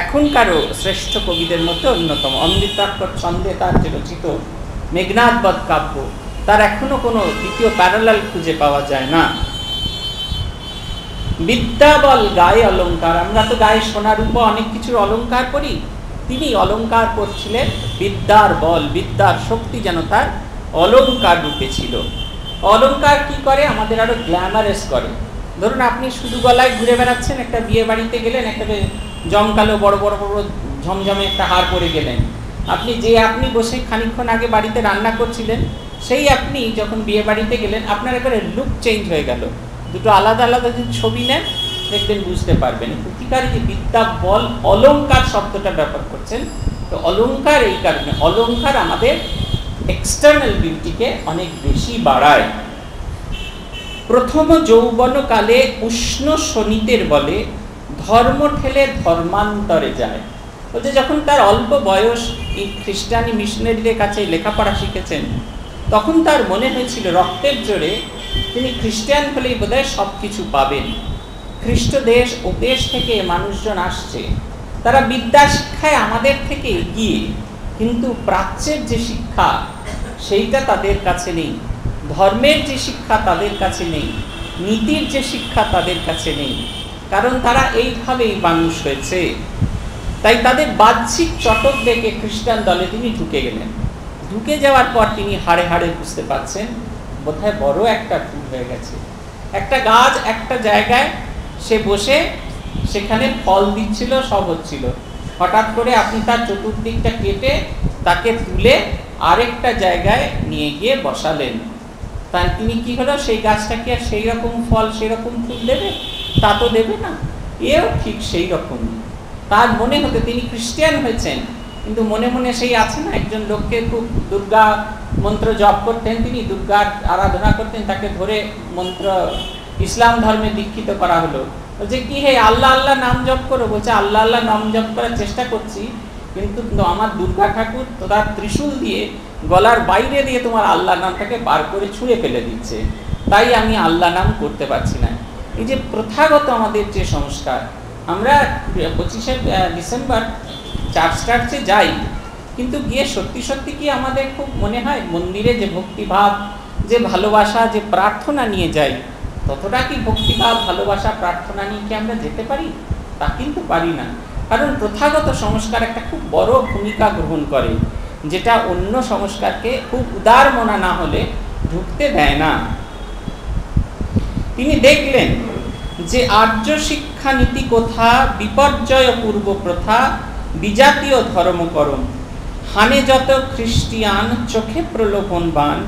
এখনকারও শ্রেষ্ঠ কবিদের মধ্যে অন্যতম। অমৃতাক্ষর ছন্দে তার রচিত মেঘনাদ বধ কাব্য, তার এখনো কোনো দ্বিতীয় প্যারালাল খুঁজে পাওয়া যায় না। বিদ্যা বল গায়ে অলঙ্কার, আমরা তো গায়ে সোনা রূপা অনেক কিছুর অলঙ্কার করি, তিনি অলঙ্কার করছিলেন বিদ্যার বল, বিদ্যার শক্তি যেন তার অলঙ্কার রূপে ছিল। অলঙ্কার কি করে আমাদের আরো গ্ল্যামারাস করে। ধরুন আপনি শুধু গলায় ঘুরে বেড়াচ্ছেন, একটা বিয়ে বাড়িতে গেলেন, একটা জমকালো বড় বড় বড় ঝমঝমে একটা হার পরে গেলেন। আপনি যে আপনি বসে খানিকক্ষণ আগে বাড়িতে রান্না করছিলেন, সেই আপনি যখন বিয়ে বাড়িতে গেলেন আপনার এবারে লুক চেঞ্জ হয়ে গেল। দুটো আলাদা আলাদা যদি ছবি নেন দেখবেন বুঝতে পারবেন। প্রতিকার যে বিদ্যা বল অলঙ্কার শব্দটা ব্যবহার করছেন, তো অলঙ্কার এই কারণে, অলঙ্কার আমাদের এক্সটার্নাল বিউটিকে অনেক বেশি বাড়ায়। প্রথম যৌবনকালে উষ্ণ শোণিতের বলে, ধর্ম ঠেলে ধর্মান্তরে যায়। বলতে যখন তার অল্প বয়স এই খ্রিস্টানি মিশনারিদের কাছে লেখাপড়া শিখেছেন, তখন তার মনে হয়েছিল রক্তের জোরে তিনি খ্রিস্টান হলেই বোধহয় সব কিছু পাবেন। খ্রিস্ট দেশ ও দেশ থেকে মানুষজন আসছে, তারা বিদ্যা শিক্ষায় আমাদের থেকে এগিয়ে, কিন্তু প্রাচ্যের যে শিক্ষা সেইটা তাদের কাছে নেই, ধর্মের যে শিক্ষা তাদের কাছে নেই, নীতির যে শিক্ষা তাদের কাছে নেই, কারণ তারা এইভাবেই মানুষ হয়েছে। তাই তাদের বাহ্যিক চটক দেখে খ্রিস্টান দলে তিনি ঢুকে গেলেন। ঢুকে যাওয়ার পর তিনি হাড়ে হাড়ে বুঝতে পারছেন বোধহয় বড় একটা ভুল হয়ে গেছে। একটা গাছ একটা জায়গায় সে বসে সেখানে ফল দিচ্ছিল, সব হচ্ছিল, হঠাৎ করে আপনি তার চতুর্দিকটা কেটে তাকে তুলে আরেকটা জায়গায় নিয়ে গিয়ে বসালেন। তার তিনি কি হলো, সেই গাছটা কি আর সেই রকম ফল সেই রকম ফুল দেবে? তা তো দেবে না, এও ঠিক সেই রকম। তার মনে হতে তিনি খ্রিস্টান হয়েছেন, কিন্তু মনে মনে সেই আছে না, একজন লোককে খুব দুর্গা মন্ত্র জপ করতেন, তিনি দুর্গার আরাধনা করতেন, তাকে ধরে মন্ত্র ইসলাম ধর্মে দীক্ষিত করা হলো। বলছে কি হে, আল্লাহ আল্লাহ নাম জপ করো। বলছে আল্লাহ আল্লাহ নাম জপ করার চেষ্টা করছি, কিন্তু আমার দুর্গা ঠাকুর তো তার ত্রিশূল দিয়ে গলার বাইরে দিয়ে তোমার আল্লাহ নামটাকে বার করে ছুঁড়ে ফেলে দিচ্ছে, তাই আমি আল্লাহ নাম করতে পারছি না। এই যে প্রথাগত আমাদের যে সংস্কার, আমরা পঁচিশে ডিসেম্বর চার্চ টার্চে যাই, কিন্তু গিয়ে সত্যি সত্যি কি আমাদের খুব মনে হয় মন্দিরে যে ভক্তিভাব, যে ভালোবাসা, যে প্রার্থনা নিয়ে যাই, ততটা কি ভক্তিভাব, ভালোবাসা, প্রার্থনা নিয়ে কি আমরা যেতে পারি? তা কিন্তু পারি না, কারণ প্রথাগত সংস্কার একটা খুব বড় ভূমিকা গ্রহণ করে, যেটা অন্য সংস্কারকে খুব উদার মনা না হলে ঢুকতে দেয় না। তিনি দেখলেন যে আর্য শিক্ষানীতি কোথা বিপর্যয় পূর্ব প্রথা বিজাতীয় ধর্মকরণ, হানে যত খ্রিস্টিয়ান চোখে প্রলোভন বান,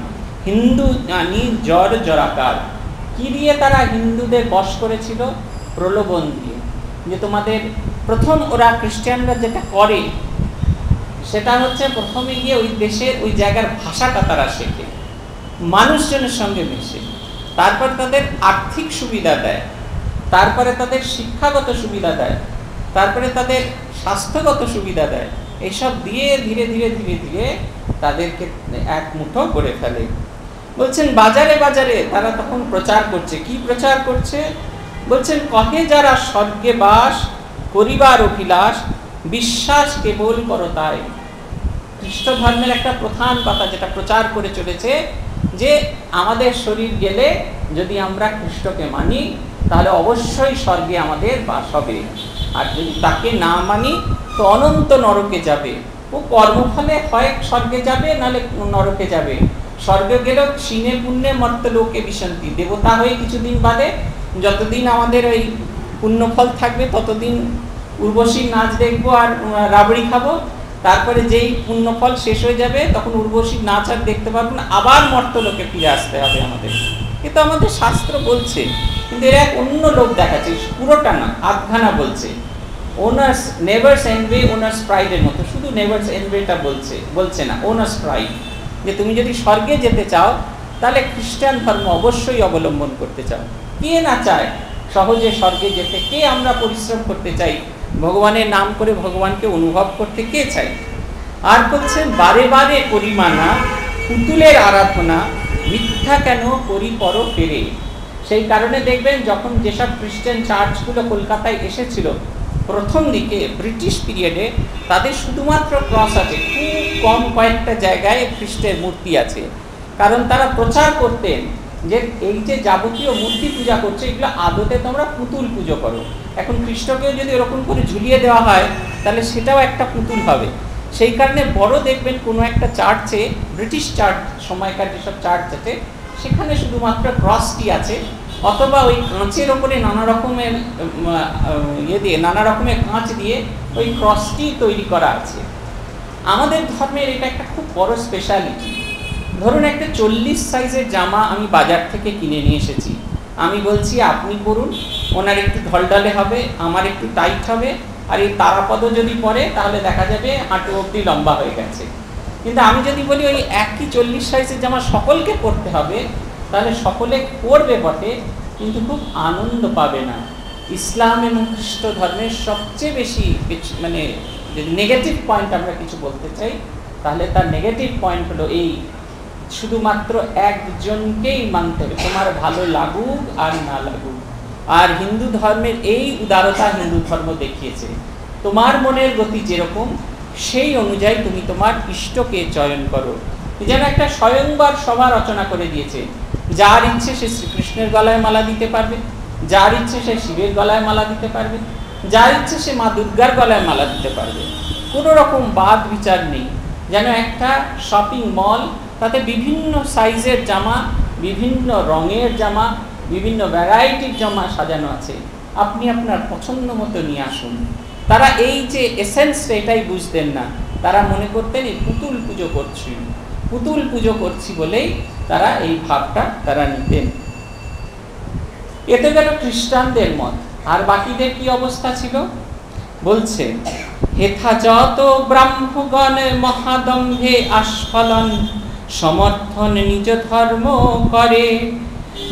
হিন্দু জানি জর জরাকার। কি দিয়ে তারা হিন্দুদের বশ করেছিল? প্রলোভন দিয়ে। যে তোমাদের প্রথম ওরা খ্রিস্টানরা যেটা করে সেটা হচ্ছে প্রথমে গিয়ে ওই দেশের ওই জায়গার ভাষাটা তারা শেখে, মানুষজনের সঙ্গে মিশে, তারপর তাদের আর্থিক সুবিধা দেয়, তারপরে তাদের শিক্ষাগত সুবিধা দেয়, তারপরে তাদের স্বাস্থ্যগত সুবিধা দেয়, এইসব দিয়ে ধীরে ধীরে ধীরে ধীরে তাদেরকে এক মুঠো করে ফেলে। বলছেন বাজারে বাজারে তারা তখন প্রচার করছে। কি প্রচার করছে? বলছেন কহে যারা স্বর্গে বাস করিবার অভিলাষ, বিশ্বাস কেবল করো তাই। খ্রিস্ট ধর্মের একটা প্রধান কথা যেটা প্রচার করে চলেছে, যে আমাদের শরীর গেলে যদি আমরা খ্রিস্টকে মানি তাহলে অবশ্যই স্বর্গে আমাদের বাস হবে, আর যদি তাকে না মানি তো অনন্ত নরকে যাবে। ও কর্মফলে হয় স্বর্গে যাবে নাহলে নরকে যাবে। স্বর্গে গেলেও চিনে পুণ্যে মর্ত লোকে বিশান্তি, দেবতা হয়ে কিছুদিন বাদে, যতদিন আমাদের ওই পুণ্যফল থাকবে ততদিন উর্বশীর নাচ দেখবো আর রাবড়ি খাবো, তারপরে যেই পুণ্যফল শেষ হয়ে যাবে তখন উর্বশীর নাচ আর দেখতে পারবো না, আবার মর্ত লোকে ফিরে আসতে হবে আমাদের। কিন্তু আমাদের শাস্ত্র বলছে, কিন্তু এরা এক অন্য লোক দেখাচ্ছে, পুরোটা না আধখানা বলছে, ওনার্স নেভার্স এনভে ওনার্স প্রাইডের মতো, শুধু নেভার্স এনভেটা বলছে, বলছে না ওনার্স প্রাইড, যে তুমি যদি স্বর্গে যেতে চাও তাহলে খ্রিস্টান ধর্ম অবশ্যই অবলম্বন করতে চাও। কে না চায় সহজে স্বর্গে যেতে? কে আমরা পরিশ্রম করতে চাই, ভগবানের নাম করে ভগবানকে অনুভব করতে কে চাই? আর বলছেন বারে বারে পরিমানা পুতুলের আরাধনা, মিথ্যা কেন করি পর ফেরে। সেই কারণে দেখবেন যখন যেসব খ্রিস্টান চার্চগুলো কলকাতায় এসেছিল প্রথম দিকে ব্রিটিশ পিরিয়ডে, তাদের শুধুমাত্র ক্রস আছে, খুব কম কয়েকটা জায়গায় খ্রিস্টের মূর্তি আছে, কারণ তারা প্রচার করতেন যে এই যে যাবতীয় মূর্তি পূজা করছে এগুলো আদতে তোমরা পুতুল পুজো করো। এখন খ্রিস্টকেও যদি এরকম করে ঝুলিয়ে দেওয়া হয় তাহলে সেটাও একটা পুতুল হবে। সেই কারণে বড় দেখবেন কোনো একটা চার্চে, ব্রিটিশ চার্চ সময়কার যেসব চার্চ আছে সেখানে শুধুমাত্র ক্রসটি আছে, অথবা ওই কাঁচের ওপরে নানা রকমের ইয়ে দিয়ে, নানা রকমের কাঁচ দিয়ে ওই ক্রসটি তৈরি করা আছে। আমাদের ধর্মের এটা একটা খুব বড় স্পেশালিটি। ধরুন একটা চল্লিশ সাইজের জামা আমি বাজার থেকে কিনে নিয়ে এসেছি, আমি বলছি আপনি পরুন, ওনার একটু ঢলঢলে হবে, আমার একটু টাইট হবে, আর এই তারাপদও যদি পরে তাহলে দেখা যাবে হাঁটু অবধি লম্বা হয়ে গেছে। কিন্তু আমি যদি বলি ওই একই চল্লিশ সাইজের জামা সকলকে পরতে হবে, তাহলে সকলে পরবে বটে কিন্তু খুব আনন্দ পাবে না। ইসলাম এবং খ্রিস্ট ধর্মের সবচেয়ে বেশি মানে যদি নেগেটিভ পয়েন্ট আমরা কিছু বলতে চাই, তাহলে তার নেগেটিভ পয়েন্ট হলো এই, শুধুমাত্র একজনকেই মানতে হবে, তোমার ভালো লাগুক আর না লাগুক। আর হিন্দু ধর্মের এই উদারতা হিন্দু ধর্ম দেখিয়েছে, তোমার মনের গতি যেরকম সেই অনুযায়ী তুমি তোমার ইষ্টকে চয়ন করো। যেন একটা স্বয়ংবর সভা রচনা করে দিয়েছে, যার ইচ্ছে সে শ্রীকৃষ্ণের গলায় মালা দিতে পারবে, যার ইচ্ছে সে শিবের গলায় মালা দিতে পারবে, যার ইচ্ছে সে মা দুর্গার গলায় মালা দিতে পারবে, কোনো রকম বাদ বিচার নেই। যেন একটা শপিং মল, তাতে বিভিন্ন সাইজের জামা, বিভিন্ন রঙের জামা, বিভিন্ন ভ্যারাইটির জামা সাজানো আছে, আপনি আপনার পছন্দ মতো নিয়ে আসুন। তারা এই যে এসেন্সটা এটাই বুঝতেন না, তারা মনে করতেন এই পুতুল পুজো করছি, পুতুল পুজো করছি বলেই তারা এই ভাবটা তারা নিতেন। এতে গেল খ্রিস্টানদের মত। আর বাকিদের কি অবস্থা ছিল? বলছে হেথা যত ব্রাহ্মগণ মহাদম্ভে আস্ফলন সমর্থন নিজ ধর্ম করে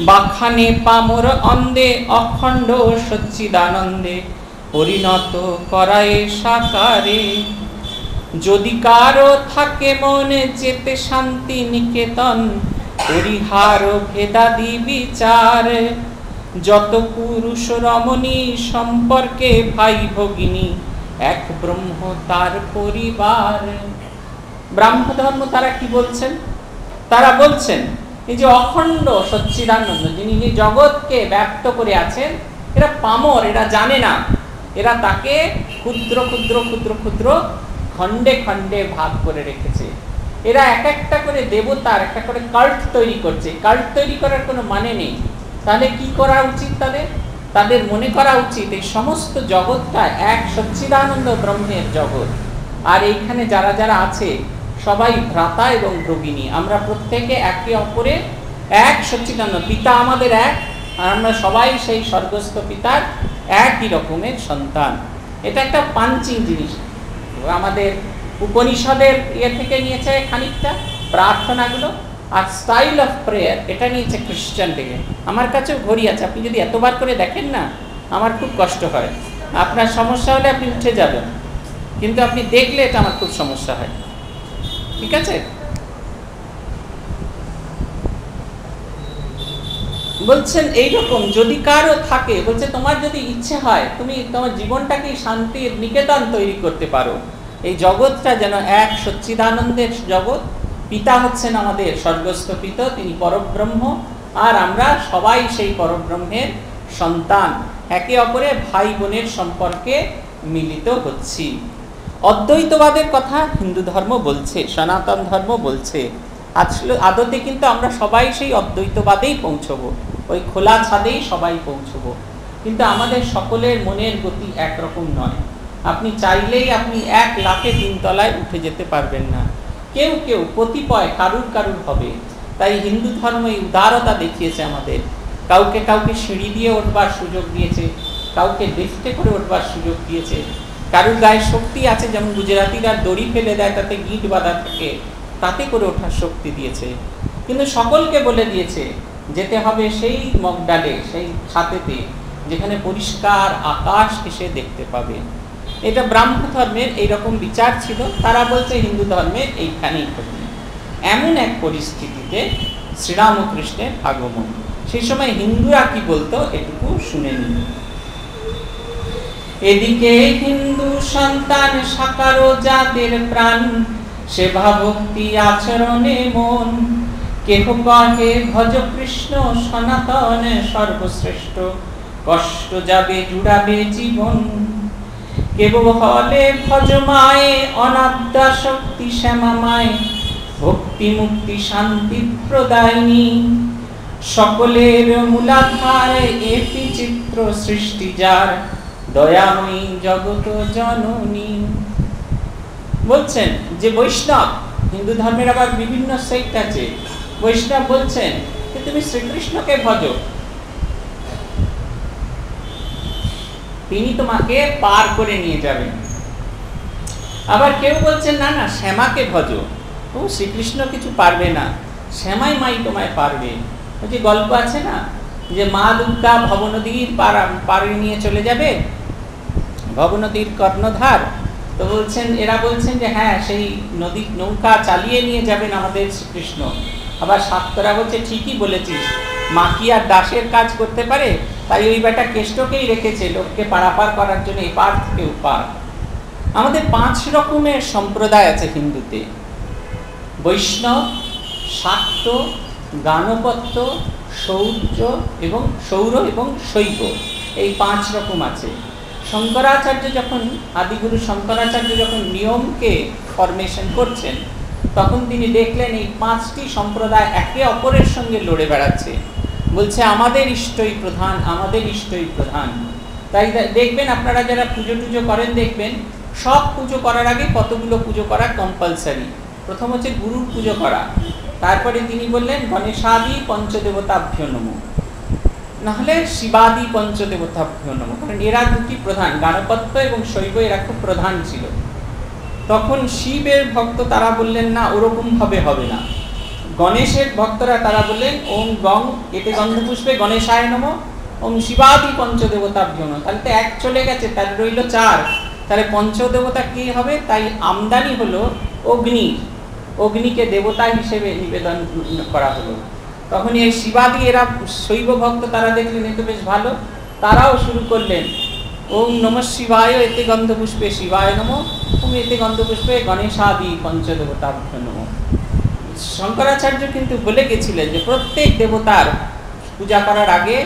বাখানে পামর অন্দে অখণ্ড সচ্চিদানন্দে পরিণত করায় সাকারে। যদি কারো থাকে মনে যেতে শান্তি নিকেতন পরিহার ভেদাদি বিচার, যত পুরুষ রমণী সম্পর্কে ভাই ভগিনী এক ব্রহ্ম তার পরিবার। ব্রাহ্ম ধর্ম তারা কি বলছেন? তারা বলছেন এই যে অখণ্ড সচ্চিদানন্দ যিনি এই জগৎকে ব্যক্ত করে আছেন, এরা পামর, এরা জানে না, এরা তাকে ক্ষুদ্র ক্ষুদ্র ক্ষুদ্র ক্ষুদ্র খণ্ডে খণ্ডে ভাগ করে রেখেছে। এরা এক একটা করে দেবতার একটা করে কাল্ট তৈরি করছে। কাল্ট তৈরি করার কোনো মানে নেই। তাহলে কি করা উচিত? তাদের তাদের মনে করা উচিত এই সমস্ত জগৎটা এক সচ্চিদানন্দ ব্রহ্মের জগৎ, আর এইখানে যারা যারা আছে সবাই ভ্রাতা এবং ভগিনী। আমরা প্রত্যেকে একে অপরে এক সচ্চিদানন্দ, পিতা আমাদের এক, আর আমরা সবাই সেই স্বর্গস্থ পিতার একই রকমের সন্তান। এটা একটা পাঞ্চিং জিনিস, আমাদের উপনিষদের ইয়ে থেকে নিয়েছে খানিকটা প্রার্থনাগুলো, আর স্টাইল অফ প্রেয়ার এটা নিয়েছে খ্রিস্টান থেকে। আমার কাছেও ঘড়ি আছে, আপনি যদি এতবার করে দেখেন না আমার খুব কষ্ট হয়। আপনার সমস্যা হলে আপনি উঠে যাবেন, কিন্তু আপনি দেখলে এটা আমার খুব সমস্যা হয়। ঠিক আছে, বলছেন এইরকম যদি কারো থাকে, বলছে তোমার যদি ইচ্ছে হয় তুমি তোমার জীবনটাকে শান্তির নিকেতন তৈরি করতে পারো। এই জগৎটা যেন এক সচ্চিদানন্দের জগৎ। পিতা হচ্ছেন আমাদের স্বর্গস্থ পিতা, তিনি পরব্রহ্ম, আর আমরা সবাই সেই পরব্রহ্মের সন্তান, একে অপরে ভাই বোনের সম্পর্কে মিলিত হচ্ছি। অদ্বৈতবাদের কথা হিন্দু ধর্ম বলছে, সনাতন ধর্ম বলছে। আসলে আদতে কিন্তু আমরা সবাই সেই অদ্বৈতবাদেই পৌঁছবো, ওই খোলা ছাদেই সবাই পৌঁছবো। কিন্তু আমাদের সকলের মনের গতি একরকম নয়। আপনি চাইলেই আপনি এক লাখে তিনতলায় উঠে যেতে পারবেন না। কেউ কেউ কতিপয় কারুর কারুর হবে। তাই হিন্দু ধর্ম এই উদারতা দেখিয়েছে আমাদের, কাউকে কাউকে সিঁড়ি দিয়ে উঠবার সুযোগ দিয়েছে, কাউকে লিফটে করে উঠবার সুযোগ দিয়েছে। কারুর গায়ে শক্তি আছে, যেমন গুজরাতিরা দড়ি ফেলে দেয় তাতে গিট বাঁধা থাকে, তাতে করে ওঠার শক্তি দিয়েছে। কিন্তু সকলকে বলে দিয়েছে যেতে হবে সেই মগডালে, সেই ছাতেতে, যেখানে পরিষ্কার আকাশ এসে দেখতে পাবে। এটা ব্রাহ্ম ধর্মের এইরকম বিচার ছিল। তারা বলছে হিন্দু ধর্মের এইখানেই ঘটনা। এমন এক পরিস্থিতিতে শ্রীরামকৃষ্ণের আগমন। সেই সময় হিন্দুরা কি বলতো এটুকু শুনে নিন। এদিকে হিন্দু সন্তান সাকার জাতের প্রাণ, সেবা ভক্তি আচরণে মন, কেহ কহে ভজ কৃষ্ণ সনাতন সর্বশ্রেষ্ঠ, কষ্ট যাবে জুড়াবে জীবন, কেব হলে ভজ মায়ে অনাদ্যা শক্তি শ্যামা মায়ে, ভক্তি মুক্তি শান্তি প্রদায়িনী, সকলের মূলাধার এটি চিত্র সৃষ্টি যার, দয়াময়ী জগত জননী। বলছেন যে বৈষ্ণব, হিন্দু ধর্মের আবার বিভিন্ন সেক্ট আছে, বৈষ্ণব বলছেন যে তুমি শ্রীকৃষ্ণকে ভজো, তিনি তোমাকে পার করে নিয়ে যাবেন। আবার কেউ বলছেন না না, শ্যামাকে ভজো, ও শ্রীকৃষ্ণ কিছু পারবে না, শ্যামাই মাই তোমায় পারবে। ওই যে গল্প আছে না, যে মা দুর্গা ভবনদীর পাড়া পাড়ে নিয়ে চলে যাবে, ভবনদীর কর্ণধার। তো বলছেন এরা বলছেন যে হ্যাঁ সেই নদী নৌকা চালিয়ে নিয়ে যাবেন আমাদের শ্রীকৃষ্ণ। আবার শাক্তরা বলছে ঠিকই বলেছিস, মাকি আর দাসের কাজ করতে পারে, তাই ওই বেটা কেষ্টকেই রেখেছে লোককে পারাপার করার জন্য এপার থেকে ওপার। আমাদের পাঁচ রকমের সম্প্রদায় আছে হিন্দুতে, বৈষ্ণব, শাক্ত, গানপত্য, শৌর্য এবং সৌর এবং শৈব, এই পাঁচ রকম আছে। শঙ্করাচার্য যখন আদিগুরু শঙ্করাচার্য যখন নিয়মকে ফরমেশন করছেন তখন তিনি দেখলেন এই পাঁচটি সম্প্রদায় একে অপরের সঙ্গে লড়ে বেড়াচ্ছে, বলছে আমাদের ইষ্টই প্রধান, আমাদের ইষ্টই প্রধান। তাই দেখবেন আপনারা যারা পুজো টুজো করেন দেখবেন সব পুজো করার আগে কতগুলো পুজো করা কম্পালসারি। প্রথম হচ্ছে গুরুর পুজো করা, তারপরে তিনি বললেন গণেশাদি পঞ্চদেবতাভ্য নমো, নাহলে শিবাদি পঞ্চদেবতাভ্য নমো, কারণ এরা দুটি প্রধান, গানপত্য এবং শৈব এরা খুব প্রধান ছিল। তখন শিবের ভক্ত তারা বললেন না ওরকমভাবে হবে না, গণেশের ভক্তরা তারা বললেন ওম গং এতে গন্ধপুষ্পে গণেশায় নমো ওম শিবাদি পঞ্চদেবতাভ্য নমো, তাহলে তো এক চলে গেছে, তার রইল চার, তাহলে পঞ্চদেবতা কী হবে? তাই আমদানি হলো অগ্নি, অগ্নিকে দেবতা হিসেবে নিবেদন করা হলো। তখন এই শিবাদি এরা শৈব ভক্ত তারা দেখলেন এ তো বেশ ভালো, তারাও শুরু করলেন ওম নমঃ শিবায় এতে গন্ধপুষ্পে শিবায় নমঃ ওম এতে গন্ধপুষ্পে গণেশাদি পঞ্চদেবতাভ্য নমঃ। শঙ্করাচার্য কিন্তু বলে গেছিলেন যে প্রত্যেক দেবতার পূজা করার আগে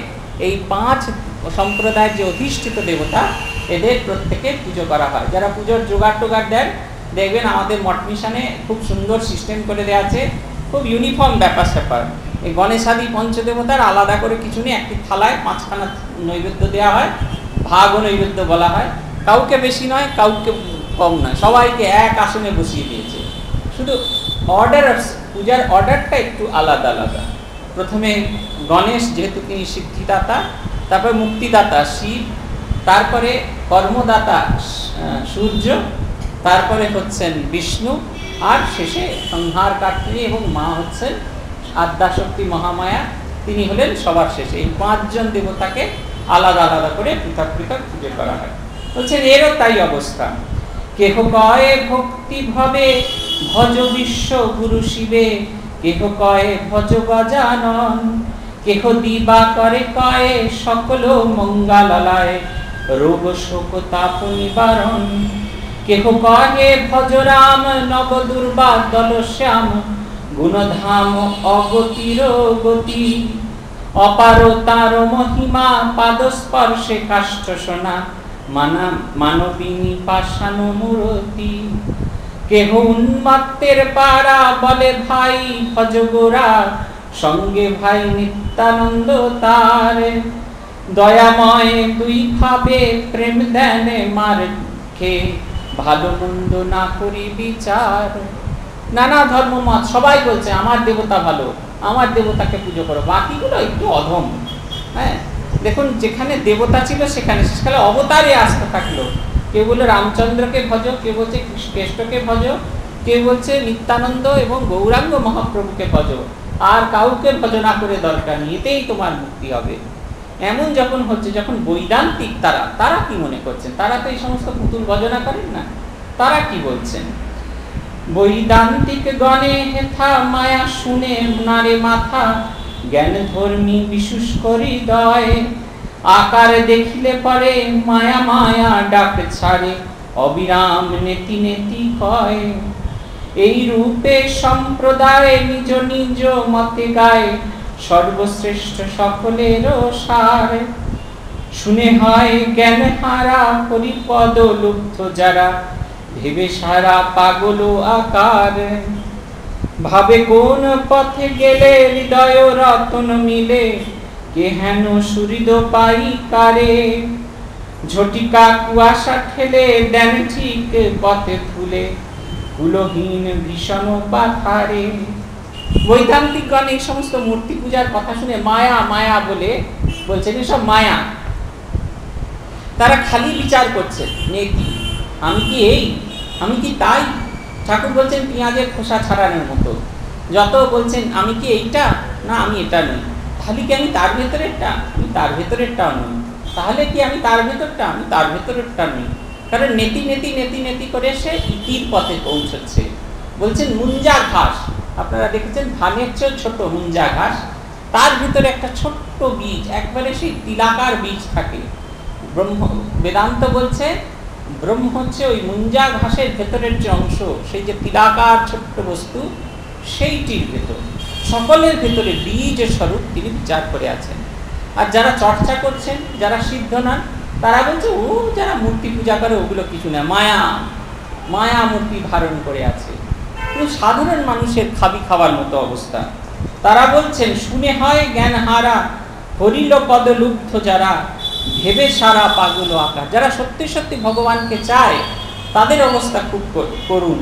এই পাঁচ সম্প্রদায়ের যে অধিষ্ঠিত দেবতা এদের প্রত্যেকে পুজো করা হয়। যারা পুজোর জোগাড় টোগাড় দেন দেখবেন আমাদের মঠ মিশনে খুব সুন্দর সিস্টেম করে দেওয়া আছে, খুব ইউনিফর্ম ব্যাপার স্যাপার। এই গণেশাদি পঞ্চদেবতার আলাদা করে কিছু নেই, একটি থালায় পাঁচখানা নৈবেদ্য দেওয়া হয়, ভাগ ও নৈবেদ্য বলা হয়, কাউকে বেশি নয় কাউকে কম নয়, সবাইকে এক আসনে বসিয়ে দিয়েছে। শুধু অর্ডার, পূজার অর্ডারটা একটু আলাদা আলাদা। প্রথমে গণেশ, যেহেতু তিনি সিদ্ধিদাতা, তারপরে মুক্তিদাতা শিব, তারপরে কর্মদাতা সূর্য, তারপরে হচ্ছেন বিষ্ণু, আর শেষে সংহারকার্তিনী এবং মা হচ্ছেন আদ্যাশক্তি মহামায়া, তিনি হলেন সবার শেষে। এই পাঁচজন দেবতাকে আলাদা আলাদা করে পৃথক পৃথক পুজো করা হয়। বলছেন এরও তাই অবস্থা। কেহ কয়ে ভক্তি ভাবে ভজ বিশ্ব গুরু শিবে, কেহ কয়ে ভজ গজানন, কেহ দিবা করে কয়ে সকল মঙ্গলালয় রোগ শোক তাপ নিবারণ, কেহ কহে ভজ রাম নব দুর্বা দল শ্যাম গুণধাম অগতির গতি, অপার তার মহিমা পাদস্পর্শে কাষ্ঠ সোনা মানবিনী পাষাণ মূরতি, কেহ উন্মাত্তের পারা বলে ভাই ভজ গোরা সঙ্গে ভাই নিত্যানন্দ তার, দয়াময় দুই ভাবে প্রেম দেন মারকে ভালো মন্দ না করি বিচার। নানা ধর্ম মত সবাই বলছে আমার দেবতা ভালো, আমার দেবতাকে পুজো করো, বাকিগুলো একটু অধম। হ্যাঁ দেখুন, যেখানে দেবতা ছিল সেখানে শেষকালে অবতারে আসতে থাকলো। কেউ বললো রামচন্দ্রকে ভজ, কেউ বলছে কৃষ্ণকে ভজ, কেউ বলছে নিত্যানন্দ এবং গৌরাঙ্গ মহাপ্রভুকে ভজ, আর কাউকে ভজনা করে দরকার নেই, এতেই তোমার মুক্তি হবে। এমন যখন হচ্ছে, যখন বৈদান্তিক তারা তারা কি মনে করছেন? তারা তো এই সমস্ত পুতুল ভজনা করেন না, তারা কি বলছেন? বৈদান্তিক গণে হেথা মায়া শুনে নারে মাথা জ্ঞান ধর্মী বিশুষ করি দয়, আকার দেখিলে পরে মায়া মায়া ডাক ছাড়ে অবিরাম নেতি নেতি কয়, এই রূপে সম্প্রদায় নিজ নিজ মতে গায় সর্বশ্রেষ্ঠ সকলেরও সার, শুনে হয় জ্ঞান হারা হরিপদ লুব্ধ যারা ভেবে সারা পাগল আকার, ভাবে কোন পথে গেলে হৃদয় রতন মিলে কে হেন সুহৃদ পাই কারে, ঝটিকা কুয়াশা ঠেলে দেন ঠিক পথে ফুলে কুলহীন ভীষণ পাথারে। বৈদান্তিকগণ এই সমস্ত মূর্তি পূজার কথা শুনে মায়া মায়া বলে বলছেন এসব মায়া, তারা খালি বিচার করছেন নেকি, আমি কি এই, আমি কি তাই। ঠাকুর বলছেন পেঁয়াজের খোসা ছাড়ানোর মতো, যত বলছেন আমি কি এইটা না আমি এটা নই, তাহলে কি আমি তার ভেতরেরটা, আমি তার ভেতরেরটাও নই, তাহলে কি আমি তার ভেতরটা, আমি তার ভেতরেরটা নই, কারণ নেতি নেতি নেতি নেতি করে সে ইতির পথে পৌঁছচ্ছে। বলছেন মুঞ্জা ঘাস, আপনারা দেখেছেন ধানের চেয়ে ছোট মুঞ্জা ঘাস, তার ভিতরে একটা ছোট্ট বীজ, একবারে সেই তিলাকার বীজ থাকে। ব্রহ্ম বেদান্ত বলছে ব্রহ্ম হচ্ছে ওই মুঞ্জা ঘাসের ভেতরের যে অংশ, সেই যে তিলাকার ছোট্ট বস্তু, সেইটির ভেতর সকলের ভেতরে বীজ স্বরূপ তিনি বিচার করে আছেন। আর যারা চর্চা করছেন, যারা সিদ্ধ না, তারা বলছে ও যারা মূর্তি পূজা করে ওগুলো কিছু না, মায়া, মায়া মূর্তি ধারণ করে আছে। কিন্তু সাধারণ মানুষের খাবি খাওয়ার মতো অবস্থা। তারা বলছেন শুনে হয় জ্ঞান হারা হরিল পদ লুব্ধ, যারা ভেবে সারা পাগল আকার। যারা সত্যি সত্যি ভগবানকে চায় তাদের অবস্থা খুব করুণ।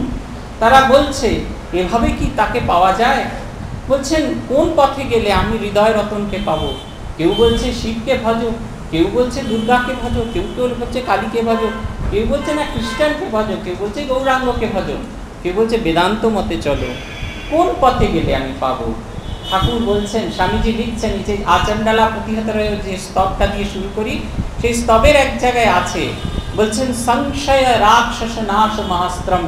তারা বলছে এভাবে কি তাকে পাওয়া যায়? বলছেন কোন পথে গেলে আমি হৃদয় রতনকে পাব? কেউ বলছে শিবকে ভজো, কেউ বলছে দুর্গাকে ভজো, কেউ কেউ বলছে কালীকে ভজো, কেউ বলছে না খ্রিস্টানকে ভজো, কেউ বলছে গৌরাঙ্গকে ভজো, কেউ বলছে বেদান্ত মতে চলো, কোন পথে গেলে আমি পাবো? ঠাকুর বলছেন, স্বামীজি লিখছেন যে আচণ্ডালা প্রতিহতরে যে স্তবটা দিয়ে শুরু করি, সেই স্তবের এক জায়গায় আছে, বলছেন সংশয় রাক্ষস নাশ মহাস্ত্রম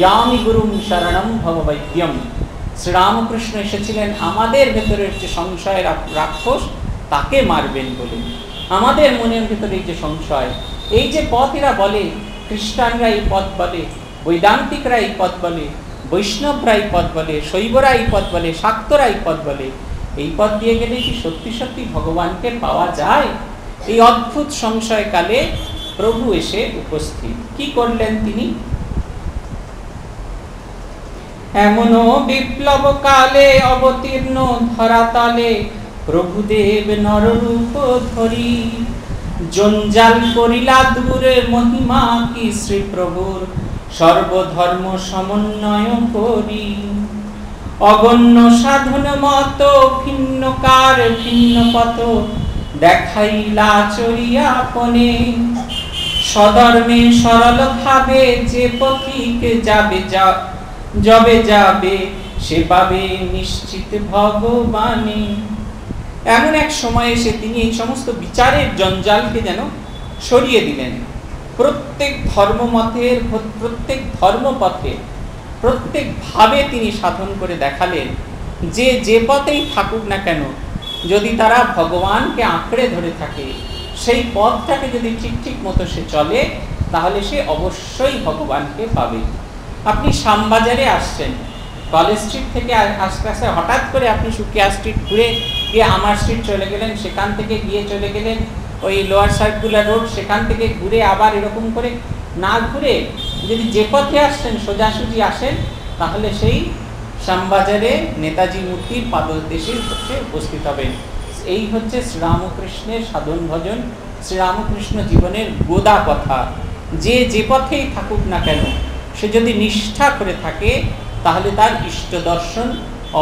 ইয়ামি গুরুম শরণম ভববৈদ্যম। শ্রীরামকৃষ্ণ এসেছিলেন আমাদের ভেতরের যে সংশয় রাক্ষস তাকে মারবেন বলে। আমাদের মনের ভেতরে যে সংশয়, এই যে পথ এরা বলে, খ্রিস্টানরা এই পথ বলে, বৈদান্তিকরা এই পথ বলে, বৈষ্ণবরা এই পথ বলে, শৈবরা এই পথ বলে, শাক্তরা এই পথ বলে, এই পথ দিয়ে গেলে কি সত্যি সত্যি ভগবানকে পাওয়া যায়? এই অদ্ভুত সংশয়কালে প্রভু এসে উপস্থিত। কি করলেন তিনি? এমনও বিপ্লব কালে অবতীর্ণ ধরাতলে, প্রভুদেব নররূপ ধরি, জঞ্জাল করিলা দূরে মহিমা কি শ্রী প্রভুর, সর্বধর্ম সমন্বয় করি। অগণ্য সাধন মত ভিন্ন কার ভিন্ন পথ দেখাইলা চরিয়া পনে, সধর্মে সরল ভাবে যে পথিক যাবে যা যবে যাবে সে পাবে নিশ্চিত ভগবানে। এমন এক সময় এসে তিনি এই সমস্ত বিচারের জঞ্জালকে যেন সরিয়ে দিলেন। প্রত্যেক ধর্মমতের, প্রত্যেক ধর্মপথে, প্রত্যেকভাবে তিনি সাধন করে দেখালেন যে যে পথেই থাকুক না কেন, যদি তারা ভগবানকে আঁকড়ে ধরে থাকে, সেই পথটাকে যদি ঠিক ঠিক মতো সে চলে, তাহলে সে অবশ্যই ভগবানকে পাবে। আপনি শ্যামবাজারে আসছেন, কলেজ স্ট্রিট থেকে আস্তে আস্তে হঠাৎ করে আপনি সুকিয়া স্ট্রিট ঘুরে গিয়ে আমার স্ট্রিট চলে গেলেন, সেখান থেকে গিয়ে চলে গেলেন ওই লোয়ার সার্কুলার রোড, সেখান থেকে ঘুরে আবার এরকম করে না ঘুরে যদি যে পথে আসছেন সোজাসুজি আসেন, তাহলে সেই শ্যামবাজারে নেতাজি মূর্তির পাদদেশে হচ্ছে উপস্থিত হবেন। এই হচ্ছে শ্রীরামকৃষ্ণের সাধন ভজন, শ্রীরামকৃষ্ণ জীবনের গোদা কথা। যে যে পথেই থাকুক না কেন, সে যদি নিষ্ঠা করে থাকে, তাহলে তার ইষ্ট দর্শন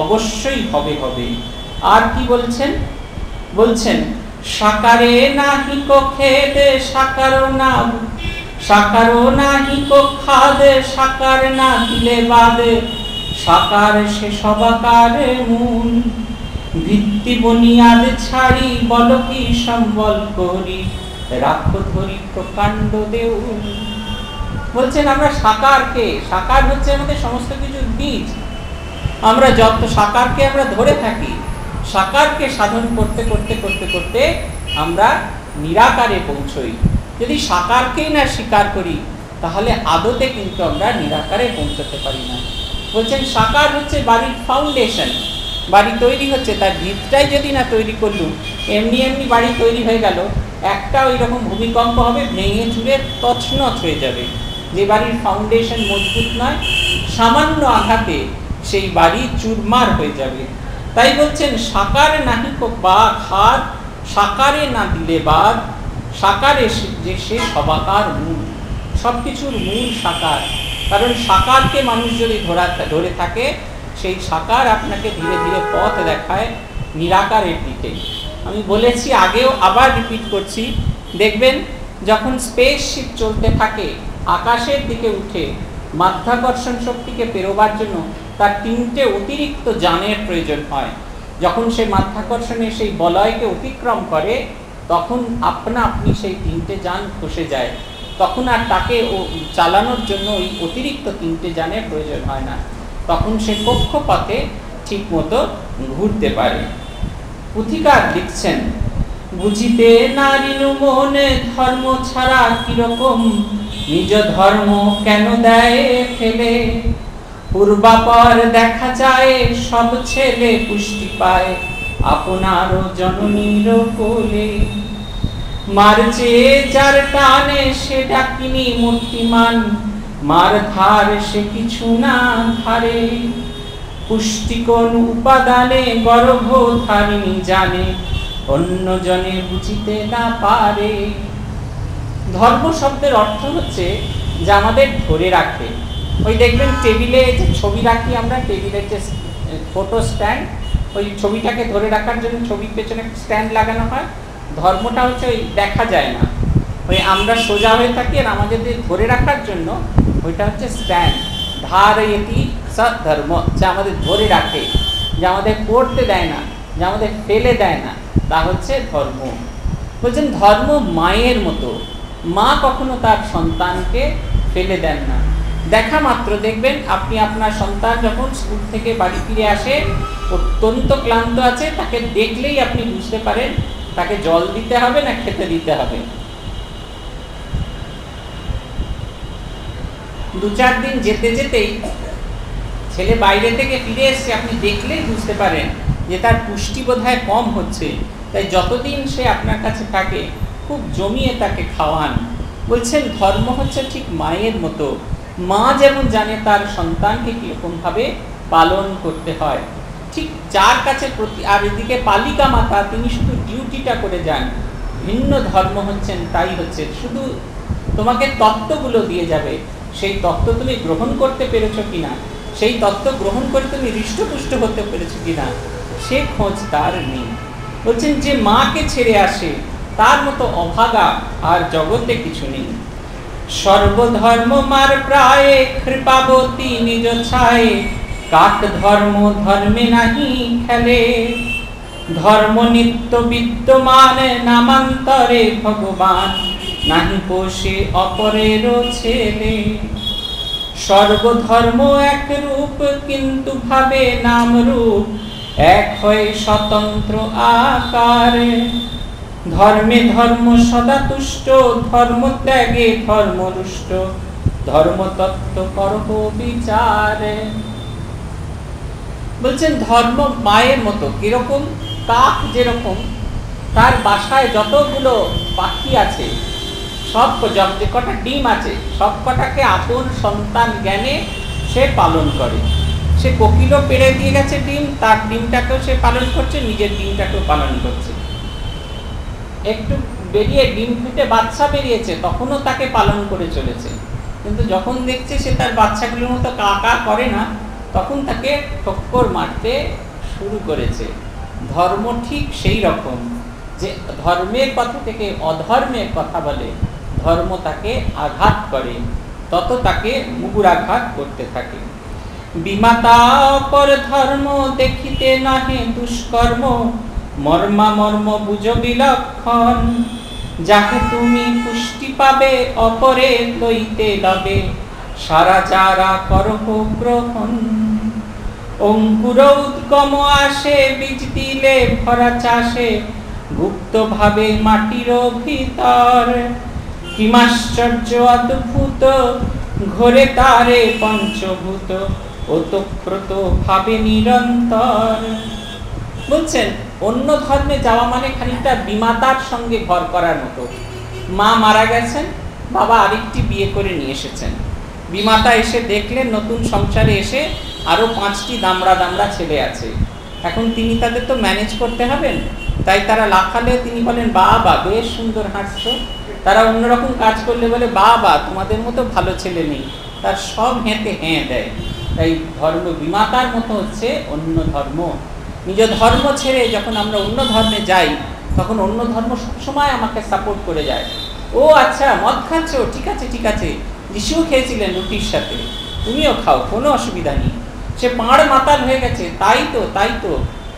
অবশ্যই হবে হবে। আর কি বলছেন? বলছেন সাকারে নাহি কো খেদে সাকারো না, সাকারো নাহি কো খাদে সাকার না দিলে বাদে, সাকার সে সবাকারে মূল, ভিত্তি বুনিয়াদ ছাড়ি বল কি সম্বল করি, রাখো ধরি প্রকাণ্ড দেউল। বলছেন আমরা সাকারকে, সাকার হচ্ছে আমাদের সমস্ত কিছুর বীজ, আমরা যত সাকারকে আমরা ধরে থাকি, সাকারকে সাধন করতে করতে করতে করতে আমরা নিরাকারে পৌঁছই। যদি সাকারকেই না স্বীকার করি, তাহলে আদতে কিন্তু আমরা নিরাকারে পৌঁছতে পারি না। বলছেন সাকার হচ্ছে বাড়ির ফাউন্ডেশন। বাড়ি তৈরি হচ্ছে, তার ভিতটাই যদি না তৈরি করলুম, এমনি এমনি বাড়ি তৈরি হয়ে গেল, একটা ওই রকম ভূমিকম্প হবে, ভেঙে চুরে তছনছ হয়ে যাবে। যে বাড়ির ফাউন্ডেশন মজবুত নয়, সামান্য আঘাতে সেই বাড়ি চুরমার হয়ে যাবে। তাই বলছেন সাকারে নাহি কো বা খাদ, সাকারে না দিলে বাদ, সাকারে যে সে সবাকার মূল, সব কিছুর মূল সাকার। কারণ সাকারকে মানুষ যদি ধরা ধরে থাকে, সেই সাকার আপনাকে ধীরে ধীরে পথ দেখায় নিরাকারের দিকে। আমি বলেছি আগেও, আবার রিপিট করছি, দেখবেন যখন স্পেসশিপ চলতে থাকে, আকাশের দিকে উঠে মাধ্যাকর্ষণ শক্তিকে পেরোবার জন্য তার তিনটে অতিরিক্ত যানের প্রয়োজন হয়। যখন সে মাধ্যাকর্ষণে সেই বলয়কে অতিক্রম করে, তখন আপনা আপনি সেই তিনটে যান খসে যায়। তখন আর তাকে চালানোর জন্য ওই অতিরিক্ত তিনটে যানের প্রয়োজন হয় না। তখন সে কক্ষপথে ঠিক মতো ঘুরতে পারে। পুথিকার লিখছেন বুঝিতে নারী মনে ধর্ম ছাড়া কিরকম, নিজ ধর্ম কেন দেয় ফেলে, পূর্বাপর দেখা যায় সব ছেলে পুষ্টি পায় আপনার জননীর কোলে। মার চেয়ে যার টানে সে ডাকিনি মূর্তিমান, মার ধার সে কিছু না ধারে, পুষ্টিকোণ উপাদানে গর্ভ ধারিনি জানে অন্য জনে বুঝিতে না পারে। ধর্ম শব্দের অর্থ হচ্ছে যা আমাদের ধরে রাখে। ওই দেখবেন টেবিলে যে ছবি রাখি আমরা, টেবিলের যে ফটো স্ট্যান্ড, ওই ছবিটাকে ধরে রাখার জন্য ছবির পেছনে স্ট্যান্ড লাগানো হয়। ধর্মটা হচ্ছে ওই দেখা যায় না, ওই আমরা সোজা হয়ে থাকি, আর আমাদের ধরে রাখার জন্য ওইটা হচ্ছে স্ট্যান্ড। ধারয়তি সদ্ধর্ম, যা আমাদের ধরে রাখে, যা আমাদের পড়তে দেয় না, যা আমাদের ফেলে দেয় না, তা হচ্ছে ধর্ম। বলছেন ধর্ম মায়ের মতো, মা কখনো তার সন্তানকে ফেলে দেন না। দেখা মাত্র দেখবেন আপনি আপনার সন্তান যখন স্কুল থেকে বাড়ি ফিরে আসে অত্যন্ত ক্লান্ত আছে, তাকে দেখলেই আপনি বুঝতে পারেন তাকে জল দিতে হবে না খেতে দিতে হবে। দু চার দিন যেতে যেতেই ছেলে বাইরে থেকে ফিরে এসছে, আপনি দেখলেই বুঝতে পারেন যে তার পুষ্টি বোধহয় কম হচ্ছে, তাই যতদিন সে আপনার কাছে থাকে খুব জমিয়ে তাকে খাওয়ান। বলছেন ধর্ম হচ্ছে ঠিক মায়ের মতো, মা যেমন জানে তার সন্তানকে কীরকমভাবে পালন করতে হয়, ঠিক যার কাছে প্রতি। আর এদিকে পালিকা মাতা, তিনি শুধু ডিউটিটা করে যান, ভিন্ন ধর্ম হচ্ছেন তাই হচ্ছে, শুধু তোমাকে তত্ত্বগুলো দিয়ে যাবে, সেই তত্ত্ব তুমি গ্রহণ করতে পেরেছ কিনা, সেই তত্ত্ব গ্রহণ করে তুমি হৃষ্টপুষ্ট হতে পেরেছ কিনা, সে খোঁজ তার নেই। বলছেন যে মাকে ছেড়ে আসে তার মতো অভাগা আর জগতে কিছু নেই। সর্বধর্ম মার প্রায় কৃপাবতী নিজ ছায়, কাক ধর্ম ধর্মে নাহি খেলে, ধর্ম নিত্য বিদ্যমান নামান্তরে ভগবান, নাহি পোষে অপরের ছেলে। সর্বধর্ম এক রূপ কিন্তু ভাবে নাম রূপ, এক হয়ে স্বতন্ত্র আকার, ধর্মে ধর্ম সদা তুষ্ট, ধর্ম ত্যাগে ধর্মরুষ্ট, ধর্মতত্ত্ব করহ বিচার। বলছেন ধর্ম মায়ের মতো, কিরকম কাক যেরকম তার বাসায় যতগুলো পাখি আছে, সব যে কটা ডিম আছে সব কটাকে আপন সন্তান জ্ঞানে সে পালন করে। সে কোকিলও পেড়ে দিয়ে গেছে ডিম, তার ডিমটাকেও সে পালন করছে, নিজের ডিমটাকেও পালন করছে। একটু বেরিয়ে ডিম ফুটে বাচ্চা বেরিয়েছে, তখনও তাকে পালন করে চলেছে, কিন্তু যখন দেখছে সে তার বাচ্চাগুলোর মতো কা কা করে না, তখন তাকে ঠক্কর মারতে শুরু করেছে। ধর্ম ঠিক সেই রকম, যে ধর্মের কথা থেকে অধর্মের কথা বলে, ধর্ম তাকে আঘাত করে, তত তাকে মুগুর আঘাত করতে থাকে। বিমাতা অপর ধর্ম দেখিতে নাহে দুষ্কর্ম, মর্মা মর্ম বুঝো বিলক্ষণ, যাকে তুমি পুষ্টি পাবে অপরে লইতে লবে, সারা যারা করহ গ্রহণ। অঙ্কুর উদ্গম আসে বীজ দিলে ভরা চাষে, গুপ্ত ভাবে মাটির ভিতর, কিমাশ্চর্য অদ্ভুত ঘোরে তারে পঞ্চভূত, ওতপ্রোত ভাবে নিরন্তর। বলছেন অন্য ধর্মে যাওয়া মানে খানিকটা বিমাতার সঙ্গে ঘর করার মতো। মা মারা গেছেন, বাবা আরেকটি বিয়ে করে নিয়ে এসেছেন, বিমাতা এসে দেখলেন নতুন সংসারে এসে আরও পাঁচটি দামড়া দামড়া ছেলে আছে, এখন তিনি তাদের তো ম্যানেজ করতে হবেন, তাই তারা লাফালে তিনি বলেন বাবা বেশ সুন্দর হাঁটছ, তারা অন্যরকম কাজ করলে বলে বাবা তোমাদের মতো ভালো ছেলে নেই, তার সব হেঁটে হ্যাঁ দেয়। তাই ধর্ম বিমাতার মতো হচ্ছে অন্য ধর্ম। নিজ ধর্ম ছেড়ে যখন আমরা অন্য ধর্মে যাই, তখন অন্য ধর্ম সবসময় আমাকে সাপোর্ট করে যায়। ও আচ্ছা মদ খাচ্ছ, ঠিক আছে ঠিক আছে, যিশুও খেয়েছিলেন রুটির সাথে, তুমিও খাও, কোনো অসুবিধা নেই। সে পাঁড় মাতাল হয়ে গেছে, তাই তো তাই তো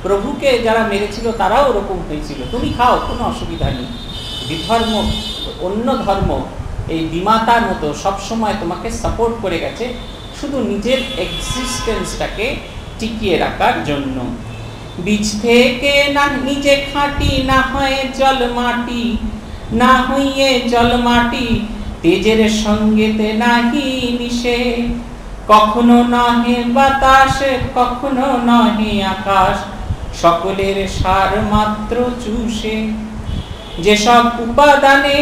প্রভুকে যারা মেরেছিল তারাও ওরকম হয়েছিল, তুমি খাও, কোনো অসুবিধা নেই। বিধর্ম অন্য ধর্ম এই বিমাতার মতো সবসময় তোমাকে সাপোর্ট করে গেছে, শুধু নিজের এক্সিস্টেন্সটাকে টিকিয়ে রাখার জন্য। বীজ থেকে না নিজে খাঁটি, না হয় জল মাটি, না হইয়ে জল মাটি তেজের সঙ্গেতে নাহি মিশে, কখনো নহে বাতাস কখনো নহে আকাশ, সকলের সার মাত্র চুষে। যেসব উপাদানে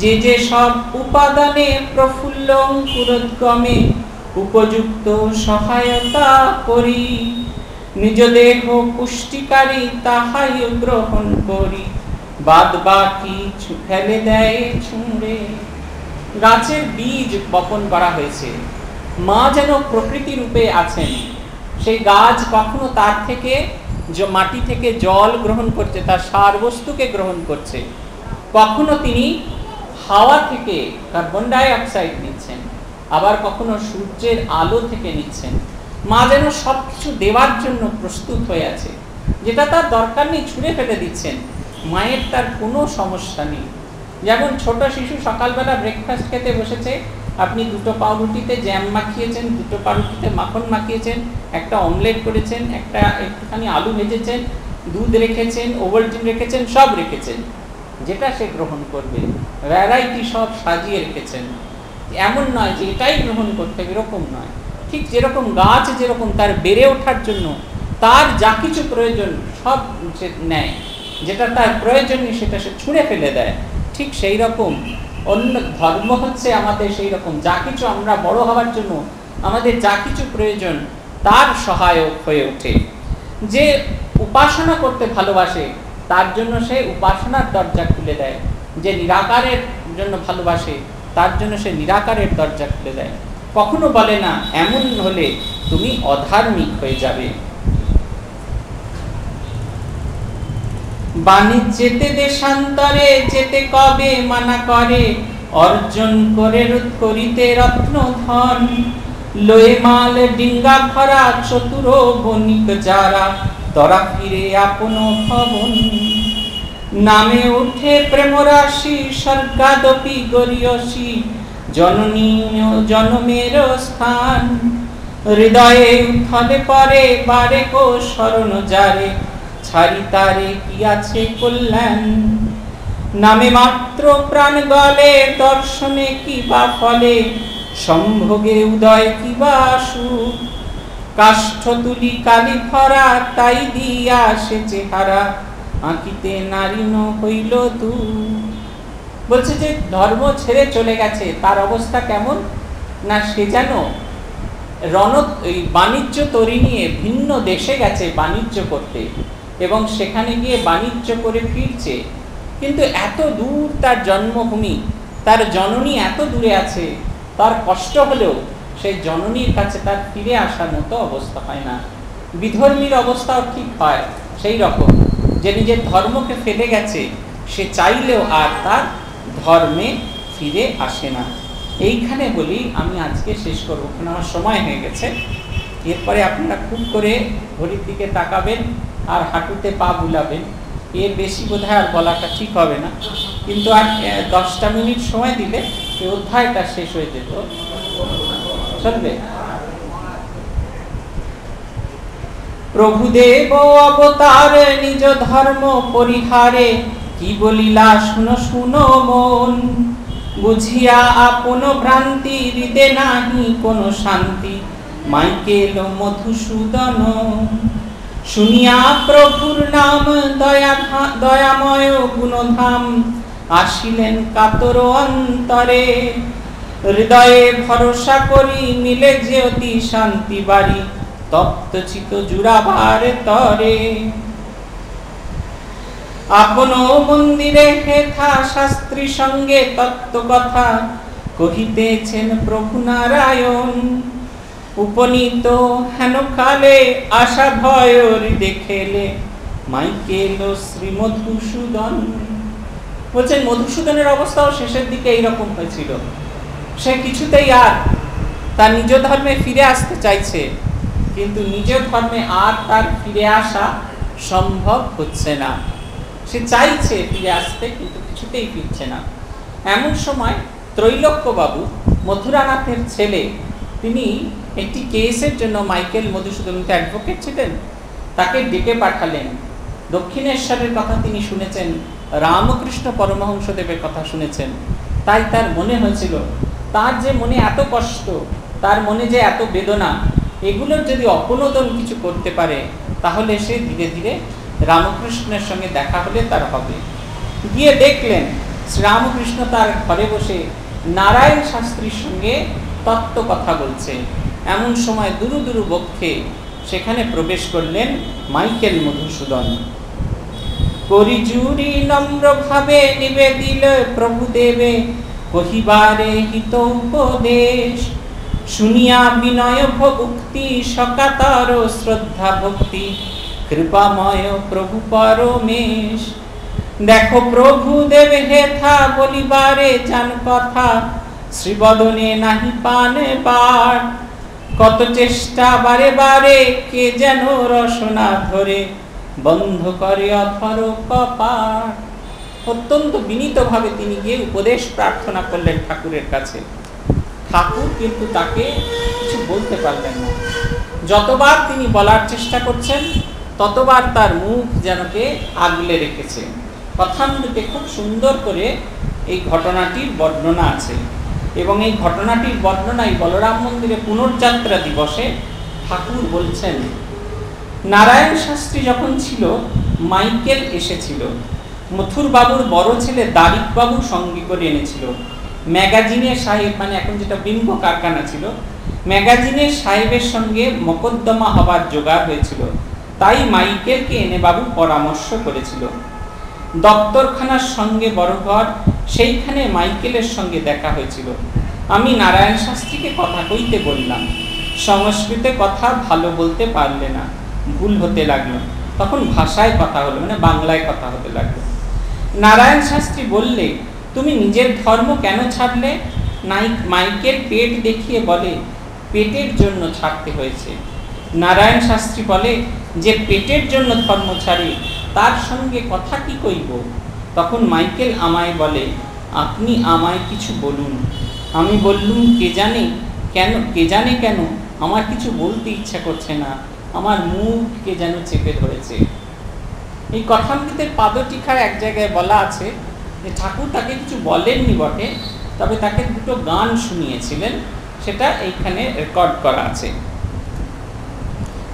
যে যে সব উপাদানে প্রফুল্ল অঙ্কুরোদ্গমে উপযুক্ত সহায়তা করি, নিজ দেহ পুষ্টিকারী তাহাই গ্রহণ করি, বাদ বাকি ফেলে দেয় ছুঁড়ে। গাছের বীজ বপন করা হয়েছে, মা যেন প্রকৃতি রূপে আছেন। সেই গাছ কখনো তার থেকে মাটি থেকে জল গ্রহণ করছে, তার সারবস্তুকে গ্রহণ করছে, কখনো তিনি হাওয়া থেকে কার্বন ডাই অক্সাইড নিচ্ছেন, আবার কখনো সূর্যের আলো থেকে নিচ্ছেন। মা যেন সব কিছু দেওয়ার জন্য প্রস্তুত হয়ে আছে, যেটা তার দরকার নেই ছুঁড়ে ফেলে দিচ্ছেন। মায়ের তার কোনো সমস্যা নেই। যেমন ছোট শিশু সকালবেলা ব্রেকফাস্ট খেতে বসেছে, আপনি দুটো পাউরুটিতে জ্যাম মাখিয়েছেন, দুটো পাউরুটিতে মাখন মাখিয়েছেন, একটা অমলেট করেছেন, একটা একটুখানি আলু ভেজেছেন, দুধ রেখেছেন, ওভালটিন রেখেছেন, সব রেখেছেন, যেটা সে গ্রহণ করবে। ভ্যারাইটি সব সাজিয়ে রেখেছেন, এমন নয় যে এটাই গ্রহণ করতে হবে, এরকম নয়। ঠিক যেরকম গাছ যেরকম তার বেড়ে ওঠার জন্য তার যা কিছু প্রয়োজন সব নেয়, যেটা তার প্রয়োজন নেই সেটা সে ছুঁড়ে ফেলে দেয়। ঠিক সেই রকম অন্য ধর্ম হচ্ছে আমাদের সেই রকম, যা কিছু আমরা বড় হওয়ার জন্য আমাদের যা কিছু প্রয়োজন তার সহায়ক হয়ে ওঠে। যে উপাসনা করতে ভালোবাসে তার জন্য সে উপাসনার দরজা খুলে দেয়, যে নিরাকারের জন্য ভালোবাসে তার জন্য সে নিরাকারের দরজা খুলে দেয়। কখনো বলে না এমন হলে তুমি অধার্মিক হয়ে যাবে। বাণিজ্যেতে দেশান্তরে যেতে কবে মানা করে, অর্জন করে করিতে রত্নধন, লয়ে মাল ডিঙ্গা ভরা চতুর বণিক যারা, তরা ফিরে আপন ভবন। নামে উঠে প্রেমরাশি স্বর্গাদপি গরিয়সি, জননী জনমের স্থান, হৃদয়ে উথলে পরে বারে গো শরণ যারে, ছাড়ি তারে কি আছে কল্যাণ। নামে মাত্র প্রাণ গলে, দর্শনে কি বা ফলে, সম্ভোগে উদয় কি বা সুখ, কাষ্ঠ তুলি কালি ভরা তাই দিয়া সে চেহারা, আঁকিতে নারীন হইল তু। বলছে যে ধর্ম ছেড়ে চলে গেছে তার অবস্থা কেমন না, সে যেন রণ বাণিজ্য তরী নিয়ে ভিন্ন দেশে গেছে বাণিজ্য করতে, এবং সেখানে গিয়ে বাণিজ্য করে ফিরছে। কিন্তু এত দূর তার জন্মভূমি, তার জননী এত দূরে আছে, তার কষ্ট হলেও সেই জননীর কাছে তার ফিরে আসার মতো অবস্থা হয় না। বিধর্মীর অবস্থাও ঠিক হয় সেই রকম, যে নিজের ধর্মকে ফেলে গেছে, সে চাইলেও আর তার ধর্মে ফিরে আসে না। এইখানে বলি আমি আজকে শেষ করবো, কারণ আমার সময় হয়ে গেছে। এরপরে আপনারা খুব করে ঘড়ির দিকে তাকাবেন আর হাঁটুতে পা বুলাবেন, এর বেশি বোধহয় আর বলাটা ঠিক হবে না। কিন্তু আর দশটা মিনিট সময় দিলে এই অধ্যায়টা শেষ হয়ে যেত। চলবে? প্রভুদেব অবতার নিজ ধর্ম পরিহারে, কি বলিলা শুনো শুনো মন, বুঝিয়া আপন ভ্রান্তি, হৃদে নাহি কোন শান্তি, মাইকেল মধুসূদন। শুনিয়া প্রভুর নাম দয়া দয়াময় গুণধাম, আসিলেন কাতর অন্তরে, হৃদয়ে ভরসা করি, মিলে যে অতি শান্তি বাড়ি, তপ্ত চিত জুড়াবার তরে। আপন মন্দিরে হেথা শাস্ত্রী সঙ্গে তত্ত্ব কথা, কহিতেছেন প্রভু নারায়ণ, উপনীত হেন কালে আশা ভয় দেখেলে, মাইকেল শ্রী মধুসূদন। বলছেন মধুসূদনের অবস্থাও শেষের দিকে এইরকম হয়েছিল, সে কিছুতেই আর তার নিজ ধর্মে ফিরে আসতে চাইছে, কিন্তু নিজ ধর্মে আর তার ফিরে আসা সম্ভব হচ্ছে না। সে চাইছে ফিরে আসতে কিন্তু কিছুতেই ফিরছে না। এমন সময় ত্রৈলোক্যবাবু, মথুরানাথের ছেলে, তিনি একটি কেসের জন্য মাইকেল মধুসূদনকে অ্যাডভোকেট ছিলেন, তাকে ডেকে পাঠালেন। দক্ষিণেশ্বরের কথা তিনি শুনেছেন, রামকৃষ্ণ পরমহংসদেবের কথা শুনেছেন, তাই তার মনে হয়েছিল তার যে মনে এত কষ্ট, তার মনে যে এত বেদনা, এগুলোর যদি অপনোদন কিছু করতে পারে তাহলে সে ধীরে ধীরে রামকৃষ্ণের সঙ্গে দেখা হলে তার হবে। গিয়ে দেখলেন শ্রীরামকৃষ্ণ তার ঘরে বসে নারায়ণ শাস্ত্রীর সঙ্গে তত্ত্ব কথা বলছে। এমন সময় দুরু দুরু বক্ষে সেখানে প্রবেশ করলেন মাইকেল মধুসূদন। করিজুরি নম্র ভাবে নিবেদিল প্রভু দেবে কহিবারে হিত উপদেশ, শুনিয়া বিনয় ভক্তি সকাতর শ্রদ্ধা ভক্তি কৃপাময় প্রভু পরমেশ। দেখো প্রভু দেবে হেথা বলিবারে জান কথা, শ্রীবদনে নাহি পানে পাঠ। কত চেষ্টা বারে বারে কে যেন রসনা ধরে বন্ধ করে অথর কপাট। অত্যন্ত বিনীতভাবে তিনি গিয়ে উপদেশ প্রার্থনা করলেন ঠাকুরের কাছে। ঠাকুর কিন্তু তাকে কিছু বলতে পারলেন না। যতবার তিনি বলার চেষ্টা করছেন ততবার তার মুখ যেনকে আগলে রেখেছে। কথামৃতে খুব সুন্দর করে এই ঘটনাটির বর্ণনা আছে, এবং এই ঘটনাটির বর্ণনায় বলরাম মন্দিরে পুনর্যাত্রা দিবসে ঠাকুর বলছেন, নারায়ণ শাস্ত্রী যখন ছিল মাইকেল এসেছিল, মথুরবাবুর বড় ছেলে দারিকবাবু সঙ্গে করে এনেছিল। ম্যাগাজিনে সাহেব, মানে এখন যেটা বিম্ব কারখানা ছিল, ম্যাগাজিনে সাহেবের সঙ্গে মকদ্দমা হবার জোগাড় হয়েছিল, তাই মাইকেলকে এনে বাবু পরামর্শ করেছিল। দপ্তরখানার সঙ্গে বড় ঘর, সেইখানে মাইকেলের সঙ্গে দেখা হয়েছিল। আমি নারায়ণ শাস্ত্রীকে কথা কইতে বললাম, সংস্কৃতে কথা ভালো বলতে পারলে না, ভুল হতে লাগলো। তখন ভাষায় কথা হলো, মানে বাংলায় কথা হতে লাগলো। নারায়ণ শাস্ত্রী বললে, তুমি নিজের ধর্ম কেন ছাড়লে? মাইকেল পেট দেখিয়ে বলে, পেটের জন্য ছাড়তে হয়েছে। নারায়ণ শাস্ত্রী বলে, যে পেটের জন্য ধর্ম ছাড়ে তার সঙ্গে কথা কি কইব? তখন মাইকেল আমায় বলে, আপনি আমায় কিছু বলুন। আমি বললুম, কে জানে কেন, কে জানে কেন আমার কিছু বলতে ইচ্ছা করছে না, আমার মুখকে যেন চেপে ধরেছে। এই কথামৃতের পাদটিকার এক জায়গায় বলা আছে যে ঠাকুর তাকে কিছু বলেননি বটে, তবে তাকে দুটো গান শুনিয়েছিলেন, সেটা এইখানে রেকর্ড করা আছে।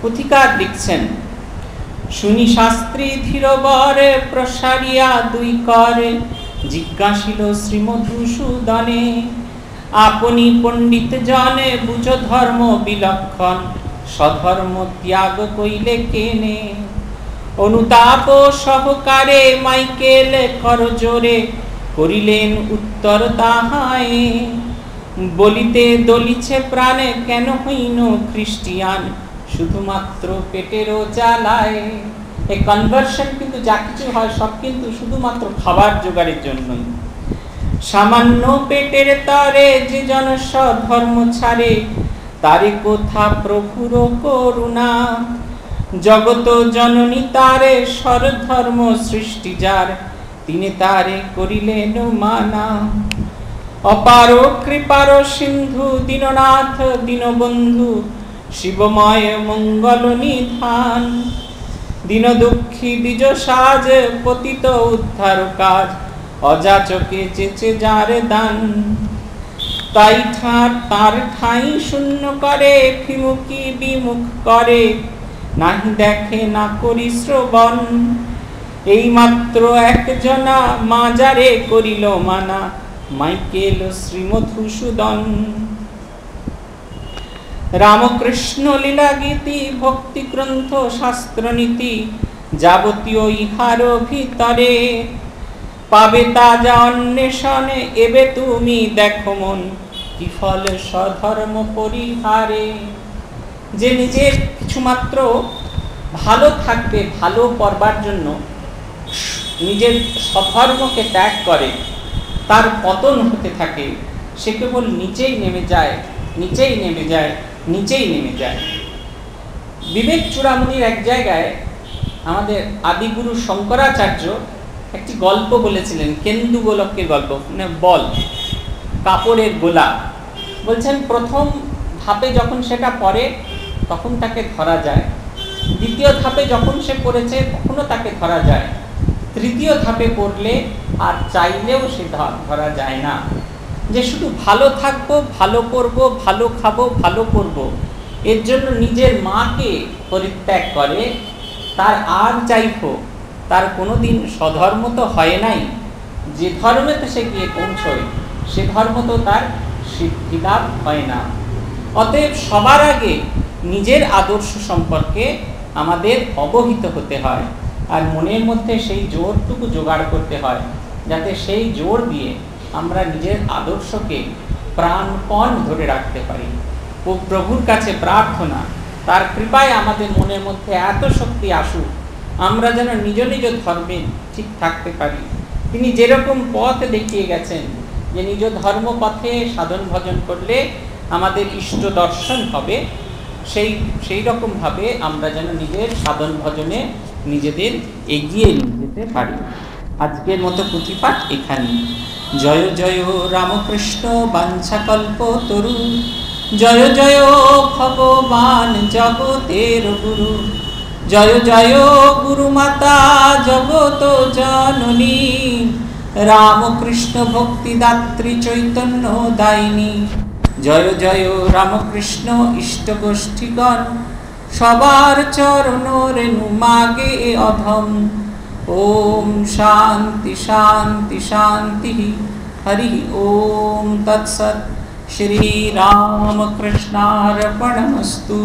পুথিকার লিখছেন, শুনি শাস্ত্রী ধীরবরে প্রসারিয়া দুই করে জিজ্ঞাসিল শ্রী মধুসূদনে, আপনি পণ্ডিত জনে বুঝ ধর্ম বিলক্ষণ, সধর্ম ত্যাগ কইলে কেনে? অনুতাপ সহকারে মাইকেল করজোরে করিলেন উত্তর তাহায়, বলিতে দলিছে প্রাণে কেন হইন খ্রিস্টিয়ান, শুধুমাত্র পেটের জ্বালায়। এই কনভার্সন কিন্তু যা কিছু হয় সব কিন্তু শুধুমাত্র খাবার জোগাড়ের জন্যই। সামান্য পেটের তরে যে জন সধর্ম ছাড়ে, তারে কোথা প্রভুর করুণা। জগত জননী তারে সরধর্ম সৃষ্টি যার, তিনি তারে করিলেন মানা। অপার কৃপার সিন্ধু দীননাথ দীনবন্ধু, শিবময় মঙ্গল নিধান। দীন দুঃখী দ্বিজ সাজ, পতিত উদ্ধার কাজ, অযাচকে চেচে যার দান। তাই তার ঠাঁই শূন্য করে, ফিমুকি বিমুখ করে, নাহি দেখে না করি শ্রবণ। এই মাত্র একজনা মাজারে করিল মানা, মাইকেল শ্রী মধুসূদন। রামকৃষ্ণ লীলা গীতি ভক্তি গ্রন্থ শাস্ত্র নীতি যাবতীয় ইহার ভিতরে, পাবে তাজা অন্বেষণে এবে তুমি দেখো মন, কি ফল সধর্ম পরিহারে। যে নিজের কিছুমাত্র ভালো থাকবে, ভালো করবার জন্য নিজের সধর্মকে ত্যাগ করে, তার পতন হতে থাকে। সে কেবল নিচেই নেমে যায়, নিচেই নেমে যায়, নিচেই নেমে যায়। বিবেক চূড়ামণির এক জায়গায় আমাদের আদিগুরু শঙ্করাচার্য একটি গল্প বলেছিলেন, কেন্দু গোলকের গল্প, মানে বল, কাপড়ের গোলা। বলছেন প্রথম ধাপে যখন সেটা পড়ে তখন তাকে ধরা যায়, দ্বিতীয় ধাপে যখন সে পড়েছে তখনও তাকে ধরা যায়, তৃতীয় ধাপে পড়লে আর চাইলেও সে ধরা যায় না। যে শুধু ভালো থাকবো, ভালো করব, ভালো খাবো, ভালো করব, এর জন্য নিজের মাকে পরিত্যাগ করে, তার আর যাই হোক তার কোনো দিন সধর্ম তো হয় নাই। যে ধর্মে তো সে গিয়ে পৌঁছয় সে ধর্ম তো তার সিদ্ধিলাভ হয় না। অতএব সবার আগে নিজের আদর্শ সম্পর্কে আমাদের অবহিত হতে হয় আর মনের মধ্যে সেই জোরটুকু জোগাড় করতে হয় যাতে সেই জোর দিয়ে আমরা নিজের আদর্শকে প্রাণপণ ধরে রাখতে পারি। ও প্রভুর কাছে প্রার্থনা, তার কৃপায় আমাদের মনের মধ্যে এত শক্তি আসুক আমরা যেন নিজ নিজ ধর্মে ঠিক থাকতে পারি। তিনি যেরকম পথ দেখিয়ে গেছেন যে নিজ ধর্ম পথে সাধন ভজন করলে আমাদের ইষ্ট দর্শন হবে, সেই সেই রকমভাবে আমরা যেন নিজের সাধন ভজনে নিজেদের এগিয়ে নিয়ে যেতে পারি। আজকের মতো পুঁথিপাঠ এখানে। জয় জয় রামকৃষ্ণ বাঞ্ছাকল্প তরু, জয় জয় ভগবান জগতের গুরু, জয় জয় গুরুমাতা জগত জননী, রামকৃষ্ণ ভক্তিদাত্রী চৈতন্য দায়িনী। জয় জয় রামকৃষ্ণ ইষ্টগোষ্ঠীগণ, সবার চরণ রেণু মাগে অধম। ওম শান্তি শান্তি শান্তি। হরি ওম তৎসৎ। শ্রী রামকৃষ্ণার্পণমস্তু।